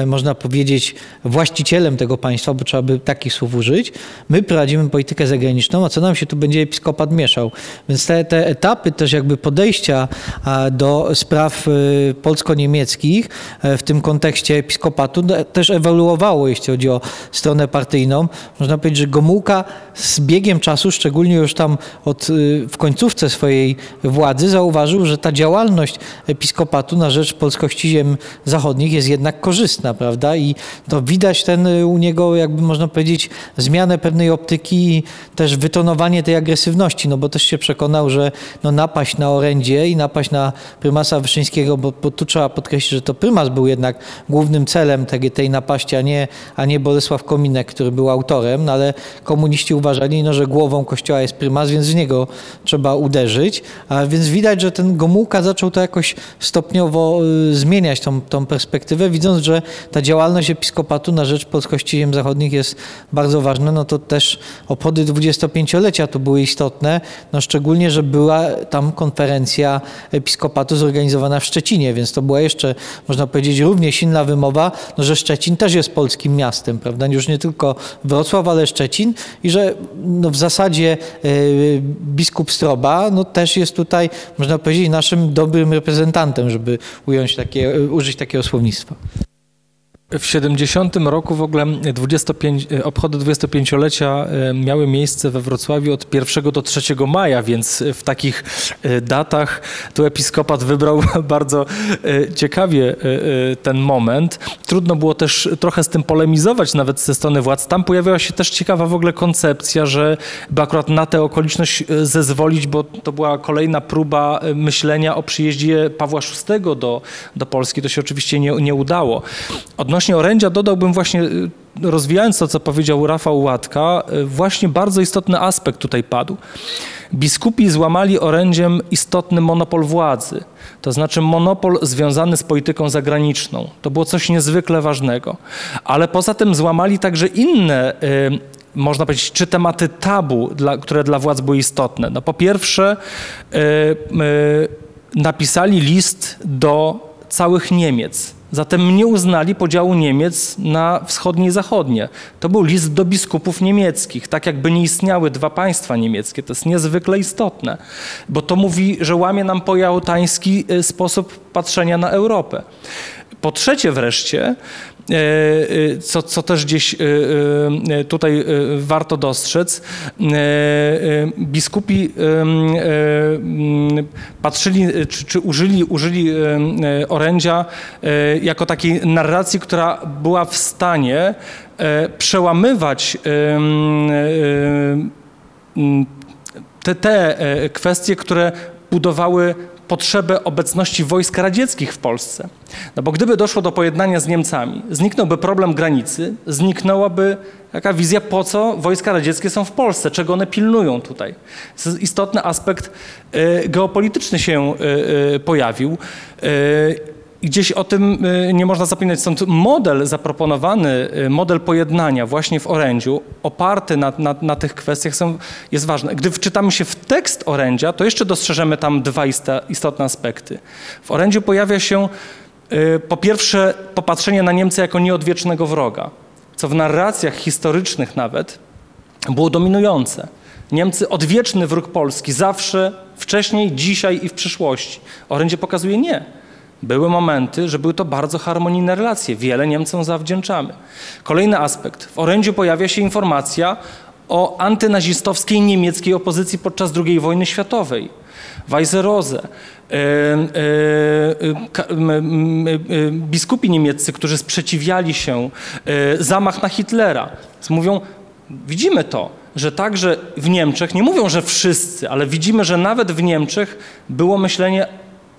można powiedzieć, właścicielem tego państwa, bo trzeba by tak takich słów użyć. My prowadzimy politykę zagraniczną, a co nam się tu będzie episkopat mieszał? Więc te etapy też jakby podejścia do spraw polsko-niemieckich w tym kontekście episkopatu też ewoluowało, jeśli chodzi o stronę partyjną. Można powiedzieć, że Gomułka z biegiem czasu, szczególnie już tam w końcówce swojej władzy, zauważył, że ta działalność episkopatu na rzecz polskości ziem zachodnich jest jednak korzystna, prawda? I to widać u niego jakby, można powiedzieć, zmianę pewnej optyki i też wytonowanie tej agresywności, no bo też się przekonał, że no napaść na orędzie i napaść na prymasa Wyszyńskiego, bo tu trzeba podkreślić, że to prymas był jednak głównym celem tej napaści, a nie Bolesław Kominek, który był autorem, no ale komuniści uważali, no, że głową kościoła jest prymas, więc w niego trzeba uderzyć, a więc widać, że ten Gomułka zaczął to jakoś stopniowo zmieniać, tą perspektywę, widząc, że ta działalność episkopatu na rzecz polskości ziem zachodnich jest bardzo ważne, no to też obchody 25-lecia to były istotne, no szczególnie, że była tam konferencja episkopatu zorganizowana w Szczecinie, więc to była jeszcze, można powiedzieć, równie silna wymowa, no, że Szczecin też jest polskim miastem, prawda, już nie tylko Wrocław, ale Szczecin, i że no, w zasadzie biskup Stroba no, też jest tutaj, można powiedzieć, naszym dobrym reprezentantem, żeby użyć takiego słownictwa. W 70 roku w ogóle obchody 25-lecia miały miejsce we Wrocławiu od 1 do 3 maja, więc w takich datach tu episkopat wybrał bardzo ciekawie ten moment. Trudno było też trochę z tym polemizować nawet ze strony władz. Tam pojawiała się też ciekawa w ogóle koncepcja, że by akurat na tę okoliczność zezwolić, bo to była kolejna próba myślenia o przyjeździe Pawła VI do Polski. To się oczywiście nie udało. Odnośnie orędzia dodałbym właśnie, rozwijając to, co powiedział Rafał Łatka, właśnie bardzo istotny aspekt tutaj padł. Biskupi złamali orędziem istotny monopol władzy, to znaczy monopol związany z polityką zagraniczną. To było coś niezwykle ważnego, ale poza tym złamali także inne, można powiedzieć, czy tematy tabu, które dla władz były istotne. No, po pierwsze napisali list do całych Niemiec. Zatem nie uznali podziału Niemiec na wschodnie i zachodnie. To był list do biskupów niemieckich, tak jakby nie istniały dwa państwa niemieckie. To jest niezwykle istotne, bo to mówi, że łamie nam pojałtański sposób patrzenia na Europę. Po trzecie wreszcie, co też gdzieś tutaj warto dostrzec, biskupi patrzyli, czy użyli orędzia jako takiej narracji, która była w stanie przełamywać te kwestie, które budowały potrzebę obecności wojsk radzieckich w Polsce. No bo gdyby doszło do pojednania z Niemcami, zniknąłby problem granicy, zniknęłaby taka wizja, po co wojska radzieckie są w Polsce, czego one pilnują tutaj. Istotny aspekt geopolityczny się pojawił. Gdzieś o tym nie można zapominać, stąd model zaproponowany, model pojednania właśnie w orędziu, oparty na tych kwestiach jest ważny. Gdy wczytamy się w tekst orędzia, to jeszcze dostrzeżemy tam dwa istotne aspekty. W orędziu pojawia się po pierwsze popatrzenie na Niemcy jako nieodwiecznego wroga, co w narracjach historycznych nawet było dominujące. Niemcy, odwieczny wróg Polski, zawsze, wcześniej, dzisiaj i w przyszłości. Orędzie pokazuje nie. Były momenty, że były to bardzo harmonijne relacje. Wiele Niemcom zawdzięczamy. Kolejny aspekt. W orędziu pojawia się informacja o antynazistowskiej niemieckiej opozycji podczas II wojny światowej. Weiserose, biskupi niemieccy, którzy sprzeciwiali się zamach na Hitlera. Mówią, widzimy to, że także w Niemczech, nie mówią, że wszyscy, ale widzimy, że nawet w Niemczech było myślenie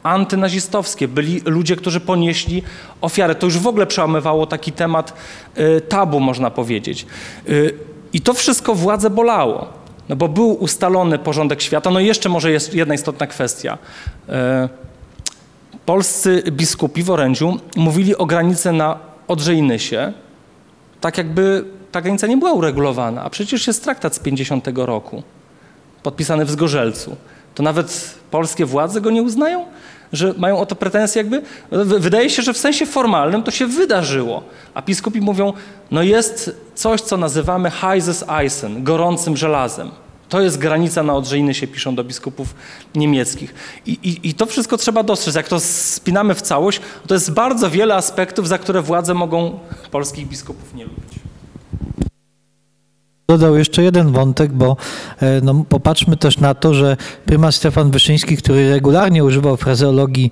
antynazistowskie. Byli ludzie, którzy ponieśli ofiarę. To już w ogóle przełamywało taki temat tabu, można powiedzieć. I to wszystko władze bolało, no bo był ustalony porządek świata. No i jeszcze może jest jedna istotna kwestia. Polscy biskupi w orędziu mówili o granicy na Odrzejnysie, tak jakby ta granica nie była uregulowana, a przecież jest traktat z 50 roku, podpisany w Zgorzelcu. To nawet polskie władze go nie uznają, że mają o to pretensje jakby? Wydaje się, że w sensie formalnym to się wydarzyło, a biskupi mówią, no jest coś, co nazywamy heißes Eisen, gorącym żelazem. To jest granica na Odrzejnysie, piszą do biskupów niemieckich. I to wszystko trzeba dostrzec. Jak to spinamy w całość, to jest bardzo wiele aspektów, za które władze mogą polskich biskupów nie lubić. Dodał jeszcze jeden wątek, bo no, popatrzmy też na to, że prymas Stefan Wyszyński, który regularnie używał frazeologii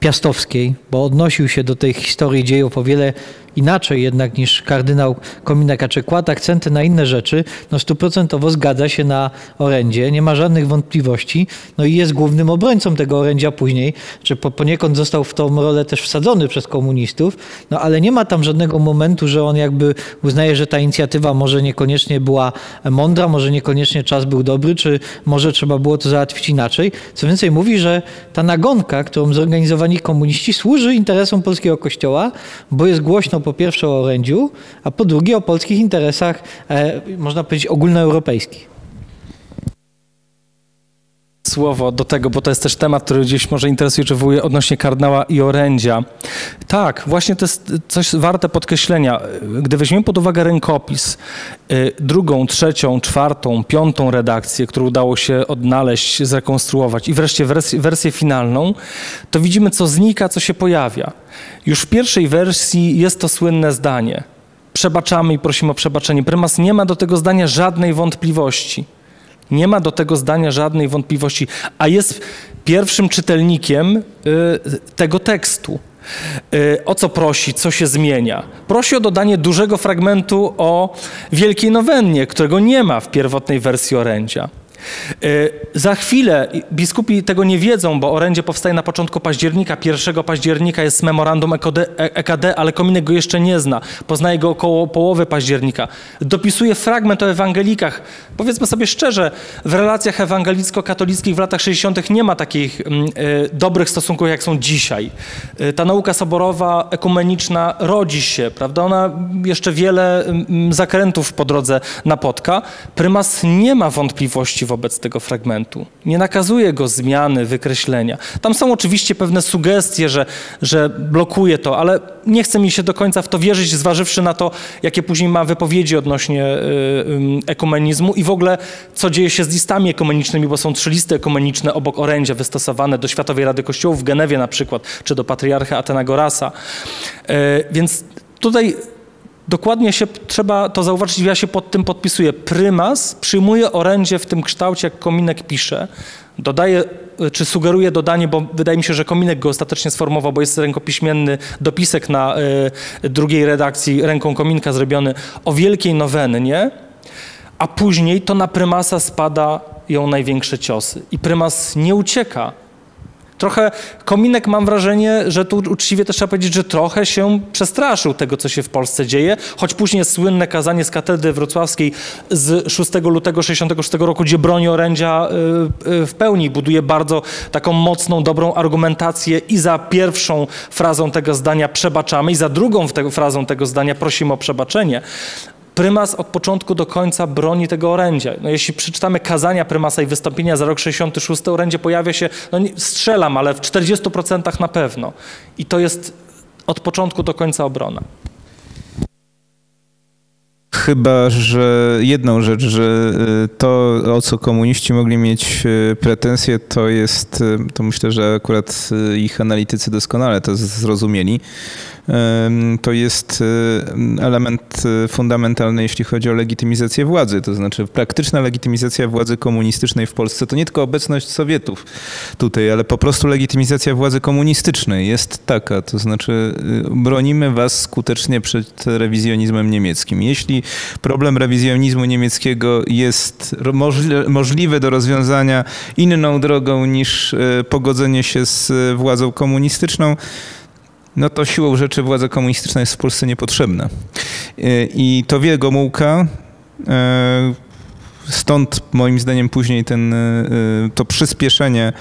piastowskiej, bo odnosił się do tej historii dziejów o wiele inaczej jednak niż kardynał Kominek, czy kładł akcenty na inne rzeczy, no stuprocentowo zgadza się na orędzie, nie ma żadnych wątpliwości, no i jest głównym obrońcą tego orędzia później, czy poniekąd został w tą rolę też wsadzony przez komunistów, no ale nie ma tam żadnego momentu, że on jakby uznaje, że ta inicjatywa może niekoniecznie była mądra, może niekoniecznie czas był dobry, czy może trzeba było to załatwić inaczej. Co więcej mówi, że ta nagonka, którą zorganizowali komuniści, służy interesom polskiego kościoła, bo jest głośno po pierwsze o orędziu, a po drugie o polskich interesach, można powiedzieć, ogólnoeuropejskich. Słowo do tego, bo to jest też temat, który gdzieś może interesuje, czy wywołuje odnośnie kardynała i orędzia. Tak, właśnie to jest coś warte podkreślenia. Gdy weźmiemy pod uwagę rękopis, drugą, trzecią, czwartą, piątą redakcję, którą udało się odnaleźć, zrekonstruować i wreszcie wersję finalną, to widzimy, co znika, co się pojawia. Już w pierwszej wersji jest to słynne zdanie. Przebaczamy i prosimy o przebaczenie. Prymas nie ma do tego zdania żadnej wątpliwości. Nie ma do tego zdania żadnej wątpliwości, a jest pierwszym czytelnikiem tego tekstu. O co prosi, co się zmienia? Prosi o dodanie dużego fragmentu o Wielkiej Nowennie, którego nie ma w pierwotnej wersji orędzia. Za chwilę, biskupi tego nie wiedzą, bo orędzie powstaje na początku października, 1 października jest memorandum EKD, ale Kominek go jeszcze nie zna, poznaje go około połowy października. Dopisuje fragment o ewangelikach. Powiedzmy sobie szczerze, w relacjach ewangelicko-katolickich w latach 60. nie ma takich dobrych stosunków, jak są dzisiaj. Ta nauka soborowa, ekumeniczna rodzi się, prawda? Ona jeszcze wiele zakrętów po drodze napotka. Prymas nie ma wątpliwości wobec tego fragmentu. Nie nakazuje go zmiany, wykreślenia. Tam są oczywiście pewne sugestie, że blokuje to, ale nie chce mi się do końca w to wierzyć, zważywszy na to, jakie później ma wypowiedzi odnośnie ekumenizmu i w ogóle co dzieje się z listami ekumenicznymi, bo są 3 listy ekumeniczne obok orędzia wystosowane do Światowej Rady Kościołów w Genewie na przykład, czy do patriarcha Atenagorasa. Więc tutaj dokładnie się trzeba to zauważyć, ja się pod tym podpisuję. Prymas przyjmuje orędzie w tym kształcie, jak Kominek pisze. Dodaje, czy sugeruje dodanie, bo wydaje mi się, że Kominek go ostatecznie sformował, bo jest rękopiśmienny dopisek na drugiej redakcji ręką Kominka zrobiony o Wielkiej Nowennie, a później to na Prymasa spadają największe ciosy. I Prymas nie ucieka. Trochę Kominek, mam wrażenie, że tu uczciwie też trzeba powiedzieć, że trochę się przestraszył tego, co się w Polsce dzieje, choć później jest słynne kazanie z katedry wrocławskiej z 6 lutego 66 roku, gdzie broni orędzia w pełni, buduje bardzo taką mocną, dobrą argumentację i za pierwszą frazą tego zdania przebaczamy i za drugą frazą tego zdania prosimy o przebaczenie. Prymas od początku do końca broni tego orędzia. No, jeśli przeczytamy kazania Prymasa i wystąpienia za rok 66, orędzie pojawia się, no nie, strzelam, ale w 40% na pewno. I to jest od początku do końca obrona. Chyba że jedną rzecz, że to, o co komuniści mogli mieć pretensje, to jest, to myślę, że akurat ich analitycy doskonale to zrozumieli, to jest element fundamentalny, jeśli chodzi o legitymizację władzy. To znaczy praktyczna legitymizacja władzy komunistycznej w Polsce to nie tylko obecność Sowietów tutaj, ale po prostu legitymizacja władzy komunistycznej jest taka. To znaczy bronimy was skutecznie przed rewizjonizmem niemieckim. Jeśli problem rewizjonizmu niemieckiego jest możliwy do rozwiązania inną drogą niż pogodzenie się z władzą komunistyczną, no to siłą rzeczy władza komunistyczna jest w Polsce niepotrzebna. I to wie Gomułka, stąd moim zdaniem później to przyspieszenie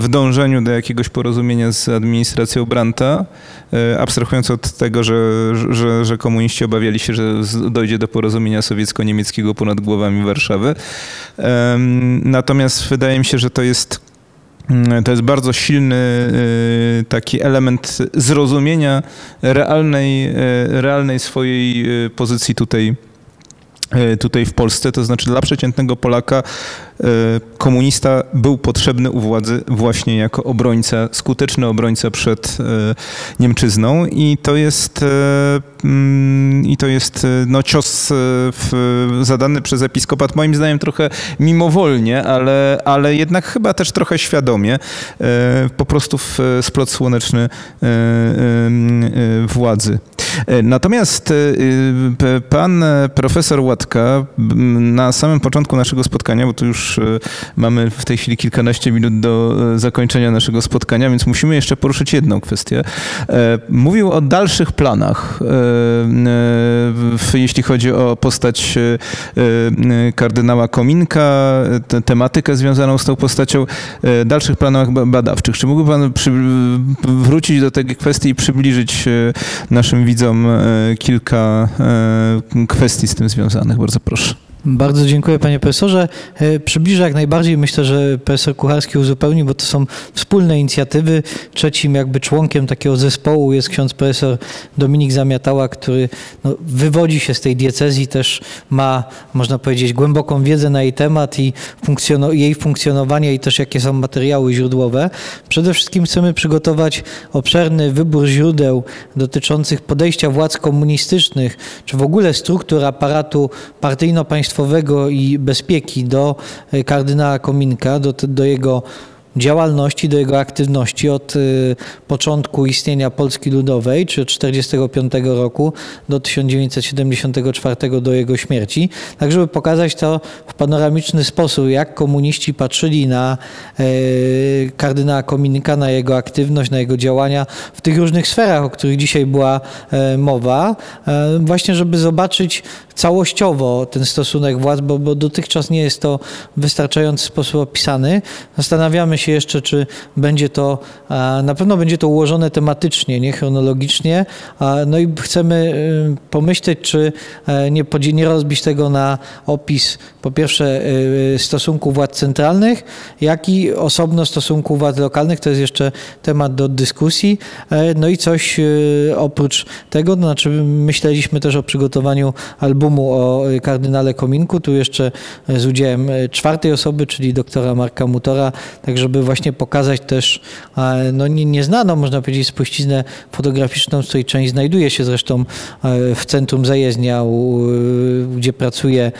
w dążeniu do jakiegoś porozumienia z administracją Brandta, abstrahując od tego, że komuniści obawiali się, że dojdzie do porozumienia sowiecko-niemieckiego ponad głowami Warszawy. Natomiast wydaje mi się, że to jest bardzo silny taki element zrozumienia realnej swojej pozycji tutaj w Polsce. To znaczy dla przeciętnego Polaka komunista był potrzebny u władzy właśnie jako obrońca, skuteczny obrońca przed Niemczyzną, i to jest no, cios zadany przez episkopat, moim zdaniem trochę mimowolnie, ale jednak chyba też trochę świadomie, po prostu w splot słoneczny władzy. Natomiast pan profesor Łatka na samym początku naszego spotkania, bo tu już mamy w tej chwili kilkanaście minut do zakończenia naszego spotkania, więc musimy jeszcze poruszyć jedną kwestię. Mówił o dalszych planach, jeśli chodzi o postać kardynała Kominka, tematykę związaną z tą postacią, dalszych planach badawczych. Czy mógłby pan wrócić do tej kwestii i przybliżyć naszym widzom kilka kwestii z tym związanych? Bardzo proszę. Bardzo dziękuję, panie profesorze. Przybliżę jak najbardziej. Myślę, że profesor Kucharski uzupełni, bo to są wspólne inicjatywy. Trzecim jakby członkiem takiego zespołu jest ksiądz profesor Dominik Zamiatała, który no, wywodzi się z tej diecezji, też ma, można powiedzieć, głęboką wiedzę na jej temat i jej funkcjonowanie, i też jakie są materiały źródłowe. Przede wszystkim chcemy przygotować obszerny wybór źródeł dotyczących podejścia władz komunistycznych, czy w ogóle struktur aparatu partyjno-państwowego i bezpieki do kardynała Kominka, do jego działalności, do jego aktywności od początku istnienia Polski Ludowej, czy od 1945 roku do 1974, do jego śmierci. Tak, żeby pokazać to w panoramiczny sposób, jak komuniści patrzyli na kardynała Kominka, na jego aktywność, na jego działania w tych różnych sferach, o których dzisiaj była mowa. Właśnie, żeby zobaczyć całościowo ten stosunek władz, bo dotychczas nie jest to w wystarczający sposób opisany. Zastanawiamy się jeszcze, czy będzie to, na pewno będzie to ułożone tematycznie, nie chronologicznie. No i chcemy pomyśleć, czy nie rozbić tego na opis, po pierwsze, stosunku władz centralnych, jak i osobno stosunku władz lokalnych. To jest jeszcze temat do dyskusji. No i coś oprócz tego, to znaczy myśleliśmy też o przygotowaniu albumu o kardynale Kominku, tu jeszcze z udziałem czwartej osoby, czyli doktora Marka Mutora, tak żeby właśnie pokazać też no, nieznaną, można powiedzieć, spuściznę fotograficzną, z której część znajduje się zresztą w centrum zajezdnia, gdzie pracuje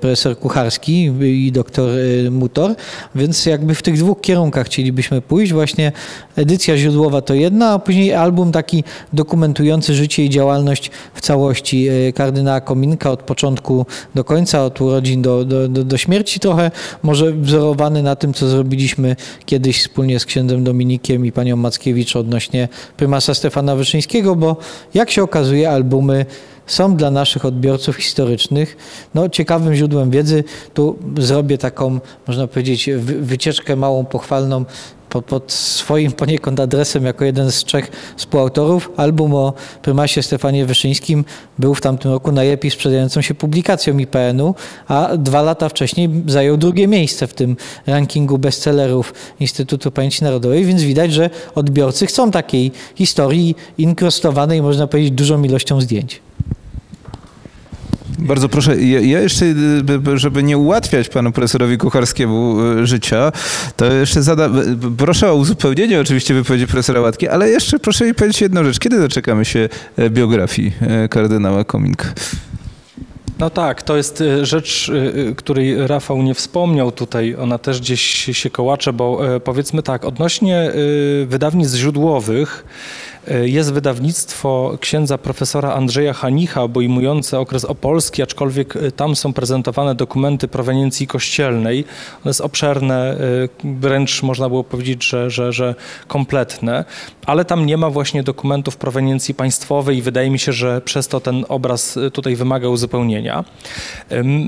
profesor Kucharski i doktor Mutor, więc jakby w tych dwóch kierunkach chcielibyśmy pójść. Właśnie edycja źródłowa to jedna, a później album taki dokumentujący życie i działalność w całości kardynała Kominka od początku do końca, od urodzin do śmierci, trochę może wzorowany na tym, co zrobiliśmy kiedyś wspólnie z księdzem Dominikiem i panią Mackiewicz odnośnie prymasa Stefana Wyszyńskiego, bo jak się okazuje, albumy są dla naszych odbiorców historycznych no, ciekawym źródłem wiedzy. Tu zrobię taką, można powiedzieć, wycieczkę małą, pochwalną pod swoim poniekąd adresem, jako jeden z trzech współautorów. Album o prymasie Stefanie Wyszyńskim był w tamtym roku najlepiej sprzedającą się publikacją IPN-u, a 2 lata wcześniej zajął drugie miejsce w tym rankingu bestsellerów Instytutu Pamięci Narodowej, więc widać, że odbiorcy chcą takiej historii inkrustowanej, można powiedzieć, dużą ilością zdjęć. Bardzo proszę, ja jeszcze, żeby nie ułatwiać panu profesorowi Kucharskiemu życia, to jeszcze proszę o uzupełnienie oczywiście wypowiedzi profesora Łatki, ale jeszcze proszę mi powiedzieć jedną rzecz. Kiedy doczekamy się biografii kardynała Kominka? No tak, to jest rzecz, której Rafał nie wspomniał tutaj, ona też gdzieś się kołacze, bo powiedzmy tak, odnośnie wydawnictw źródłowych jest wydawnictwo księdza profesora Andrzeja Hanicha obejmujące okres opolski, aczkolwiek tam są prezentowane dokumenty proweniencji kościelnej. One są obszerne, wręcz można było powiedzieć, że kompletne, ale tam nie ma właśnie dokumentów proweniencji państwowej i wydaje mi się, że przez to ten obraz tutaj wymaga uzupełnienia.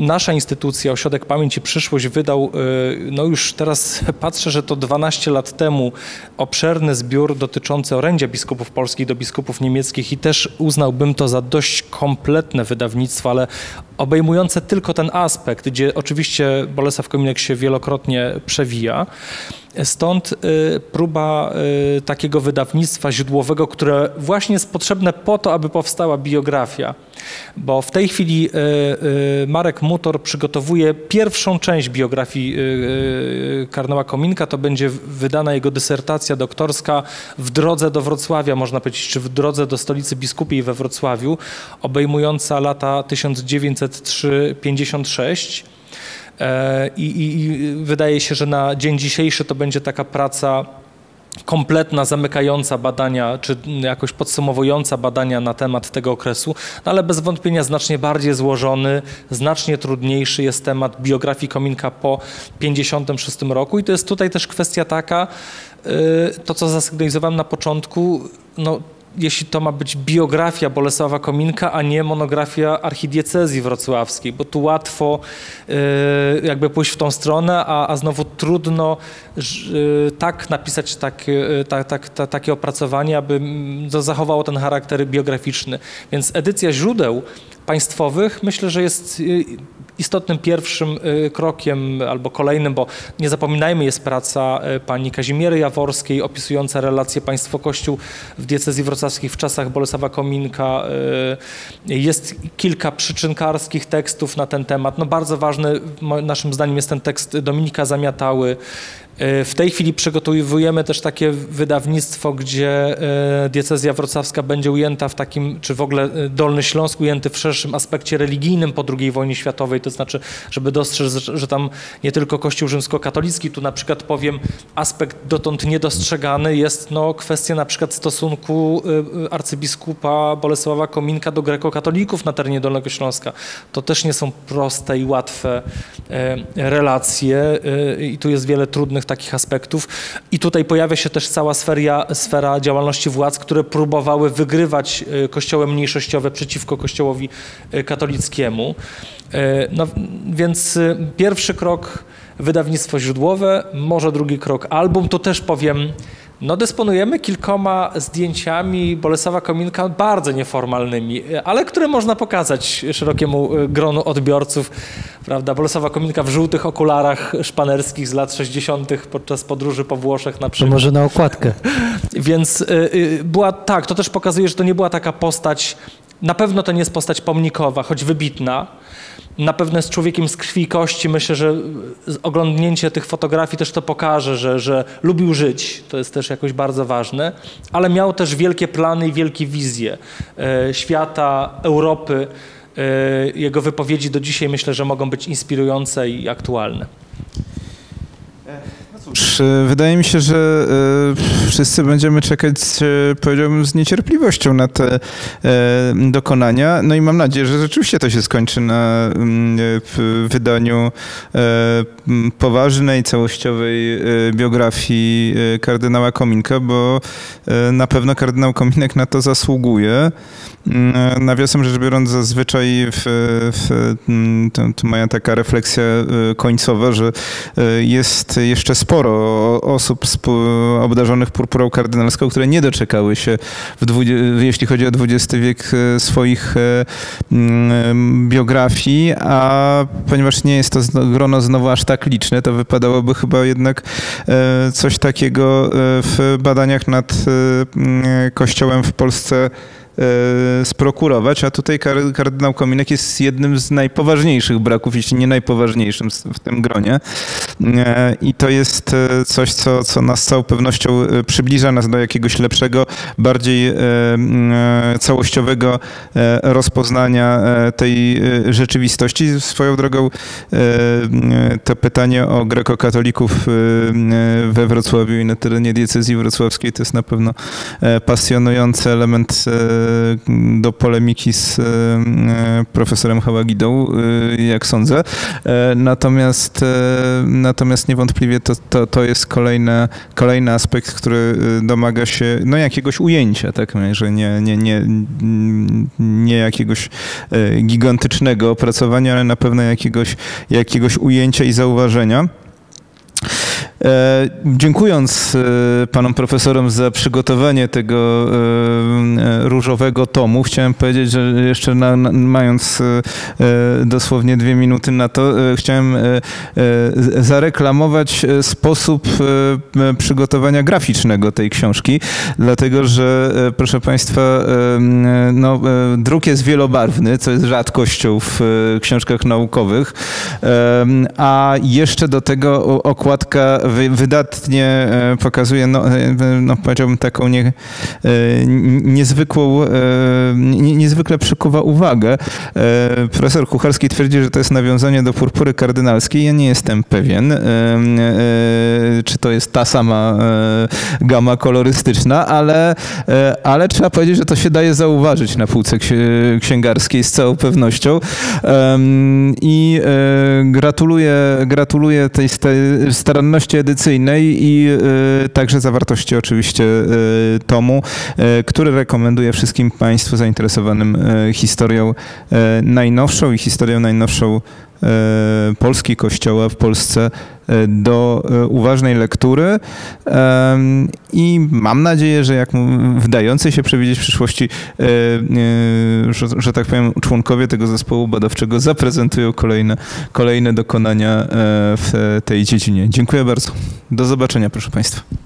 Nasza instytucja, Ośrodek Pamięć i Przyszłość wydał, no już teraz patrzę, że to 12 lat temu obszerny zbiór dotyczący orędzia biskupów polskich do biskupów niemieckich i też uznałbym to za dość kompletne wydawnictwo, ale obejmujące tylko ten aspekt, gdzie oczywiście Bolesław Kominek się wielokrotnie przewija. Stąd próba takiego wydawnictwa źródłowego, które właśnie jest potrzebne po to, aby powstała biografia. Bo w tej chwili Marek Mutor przygotowuje pierwszą część biografii kardynała Kominka. To będzie wydana jego dysertacja doktorska w drodze do Wrocławia, można powiedzieć, czy w drodze do stolicy biskupiej we Wrocławiu, obejmująca lata 1903-56. I wydaje się, że na dzień dzisiejszy to będzie taka praca kompletna, zamykająca badania, czy jakoś podsumowująca badania na temat tego okresu, no ale bez wątpienia znacznie bardziej złożony, znacznie trudniejszy jest temat biografii Kominka po 1956 roku i to jest tutaj też kwestia taka, to co zasygnalizowałem na początku, no, jeśli to ma być biografia Bolesława Kominka, a nie monografia archidiecezji wrocławskiej, bo tu łatwo jakby pójść w tą stronę, a znowu trudno tak napisać takie opracowanie, aby to zachowało ten charakter biograficzny. Więc edycja źródeł państwowych myślę, że jest istotnym pierwszym krokiem albo kolejnym, bo nie zapominajmy, jest praca pani Kazimiery Jaworskiej opisująca relacje państwo-kościół w diecezji wrocławskiej w czasach Bolesława Kominka. Jest kilka przyczynkarskich tekstów na ten temat. No bardzo ważny naszym zdaniem jest ten tekst Dominika Zamiatały. W tej chwili przygotowujemy też takie wydawnictwo, gdzie diecezja wrocławska będzie ujęta w takim, czy w ogóle Dolny Śląsk ujęty w szerszym aspekcie religijnym po II wojnie światowej, to znaczy, żeby dostrzec, że tam nie tylko Kościół rzymskokatolicki, tu na przykład powiem, aspekt dotąd niedostrzegany jest no, kwestia na przykład stosunku arcybiskupa Bolesława Kominka do grekokatolików na terenie Dolnego Śląska. To też nie są proste i łatwe relacje i tu jest wiele trudnych takich aspektów. I tutaj pojawia się też cała sfera działalności władz, które próbowały wygrywać kościoły mniejszościowe przeciwko kościołowi katolickiemu. No, więc pierwszy krok wydawnictwo źródłowe, może drugi krok album. Tu też powiem, no dysponujemy kilkoma zdjęciami Bolesława Kominka bardzo nieformalnymi, ale które można pokazać szerokiemu gronu odbiorców, prawda? Bolesława Kominka w żółtych okularach szpanerskich z lat 60. podczas podróży po Włoszech na przykład. To może na okładkę. Więc była tak, to też pokazuje, że to nie była taka postać, na pewno to nie jest postać pomnikowa, choć wybitna. Na pewno jest człowiekiem z krwi i kości. Myślę, że oglądnięcie tych fotografii też to pokaże, że lubił żyć. To jest też jakoś bardzo ważne. Ale miał też wielkie plany i wielkie wizje świata, Europy. Jego wypowiedzi do dzisiaj myślę, że mogą być inspirujące i aktualne. Wydaje mi się, że wszyscy będziemy czekać, powiedziałbym, z niecierpliwością na te dokonania. No i mam nadzieję, że rzeczywiście to się skończy na wydaniu poważnej, całościowej biografii kardynała Kominka, bo na pewno kardynał Kominek na to zasługuje. Nawiasem rzecz biorąc, zazwyczaj to moja taka refleksja końcowa, że jest jeszcze sporo osób obdarzonych purpurą kardynalską, które nie doczekały się, jeśli chodzi o XX wiek, swoich biografii, a ponieważ nie jest to grono znowu aż tak liczne, to wypadałoby chyba jednak coś takiego w badaniach nad Kościołem w Polsce sprokurować, a tutaj kardynał Kominek jest jednym z najpoważniejszych braków, jeśli nie najpoważniejszym w tym gronie. I to jest coś, co nas z całą pewnością przybliża nas do jakiegoś lepszego, bardziej całościowego rozpoznania tej rzeczywistości. Swoją drogą to pytanie o grekokatolików we Wrocławiu i na terenie diecezji wrocławskiej to jest na pewno pasjonujący element do polemiki z profesorem Hałagidą, jak sądzę. Natomiast niewątpliwie to jest kolejny aspekt, który domaga się no, jakiegoś ujęcia, tak? Że nie jakiegoś gigantycznego opracowania, ale na pewno jakiegoś ujęcia i zauważenia. Dziękując panom profesorom za przygotowanie tego różowego tomu, chciałem powiedzieć, że jeszcze mając dosłownie 2 minuty na to, chciałem zareklamować sposób przygotowania graficznego tej książki, dlatego że, proszę państwa, no, druk jest wielobarwny, co jest rzadkością w książkach naukowych, a jeszcze do tego okładka wydatnie pokazuje, no powiedziałbym, taką niezwykle przykuwa uwagę. Profesor Kucharski twierdzi, że to jest nawiązanie do Purpury kardynalskiej. Ja nie jestem pewien, czy to jest ta sama gama kolorystyczna, ale trzeba powiedzieć, że to się daje zauważyć na półce księgarskiej z całą pewnością. I gratuluję tej staranności edycyjnej i także zawartości oczywiście tomu, który rekomenduję wszystkim państwu zainteresowanym historią najnowszą i historią najnowszą Polski, Kościoła w Polsce do uważnej lektury i mam nadzieję, że jak wdający się przewidzieć w przyszłości, że tak powiem, członkowie tego zespołu badawczego zaprezentują kolejne dokonania w tej dziedzinie. Dziękuję bardzo. Do zobaczenia, proszę państwa.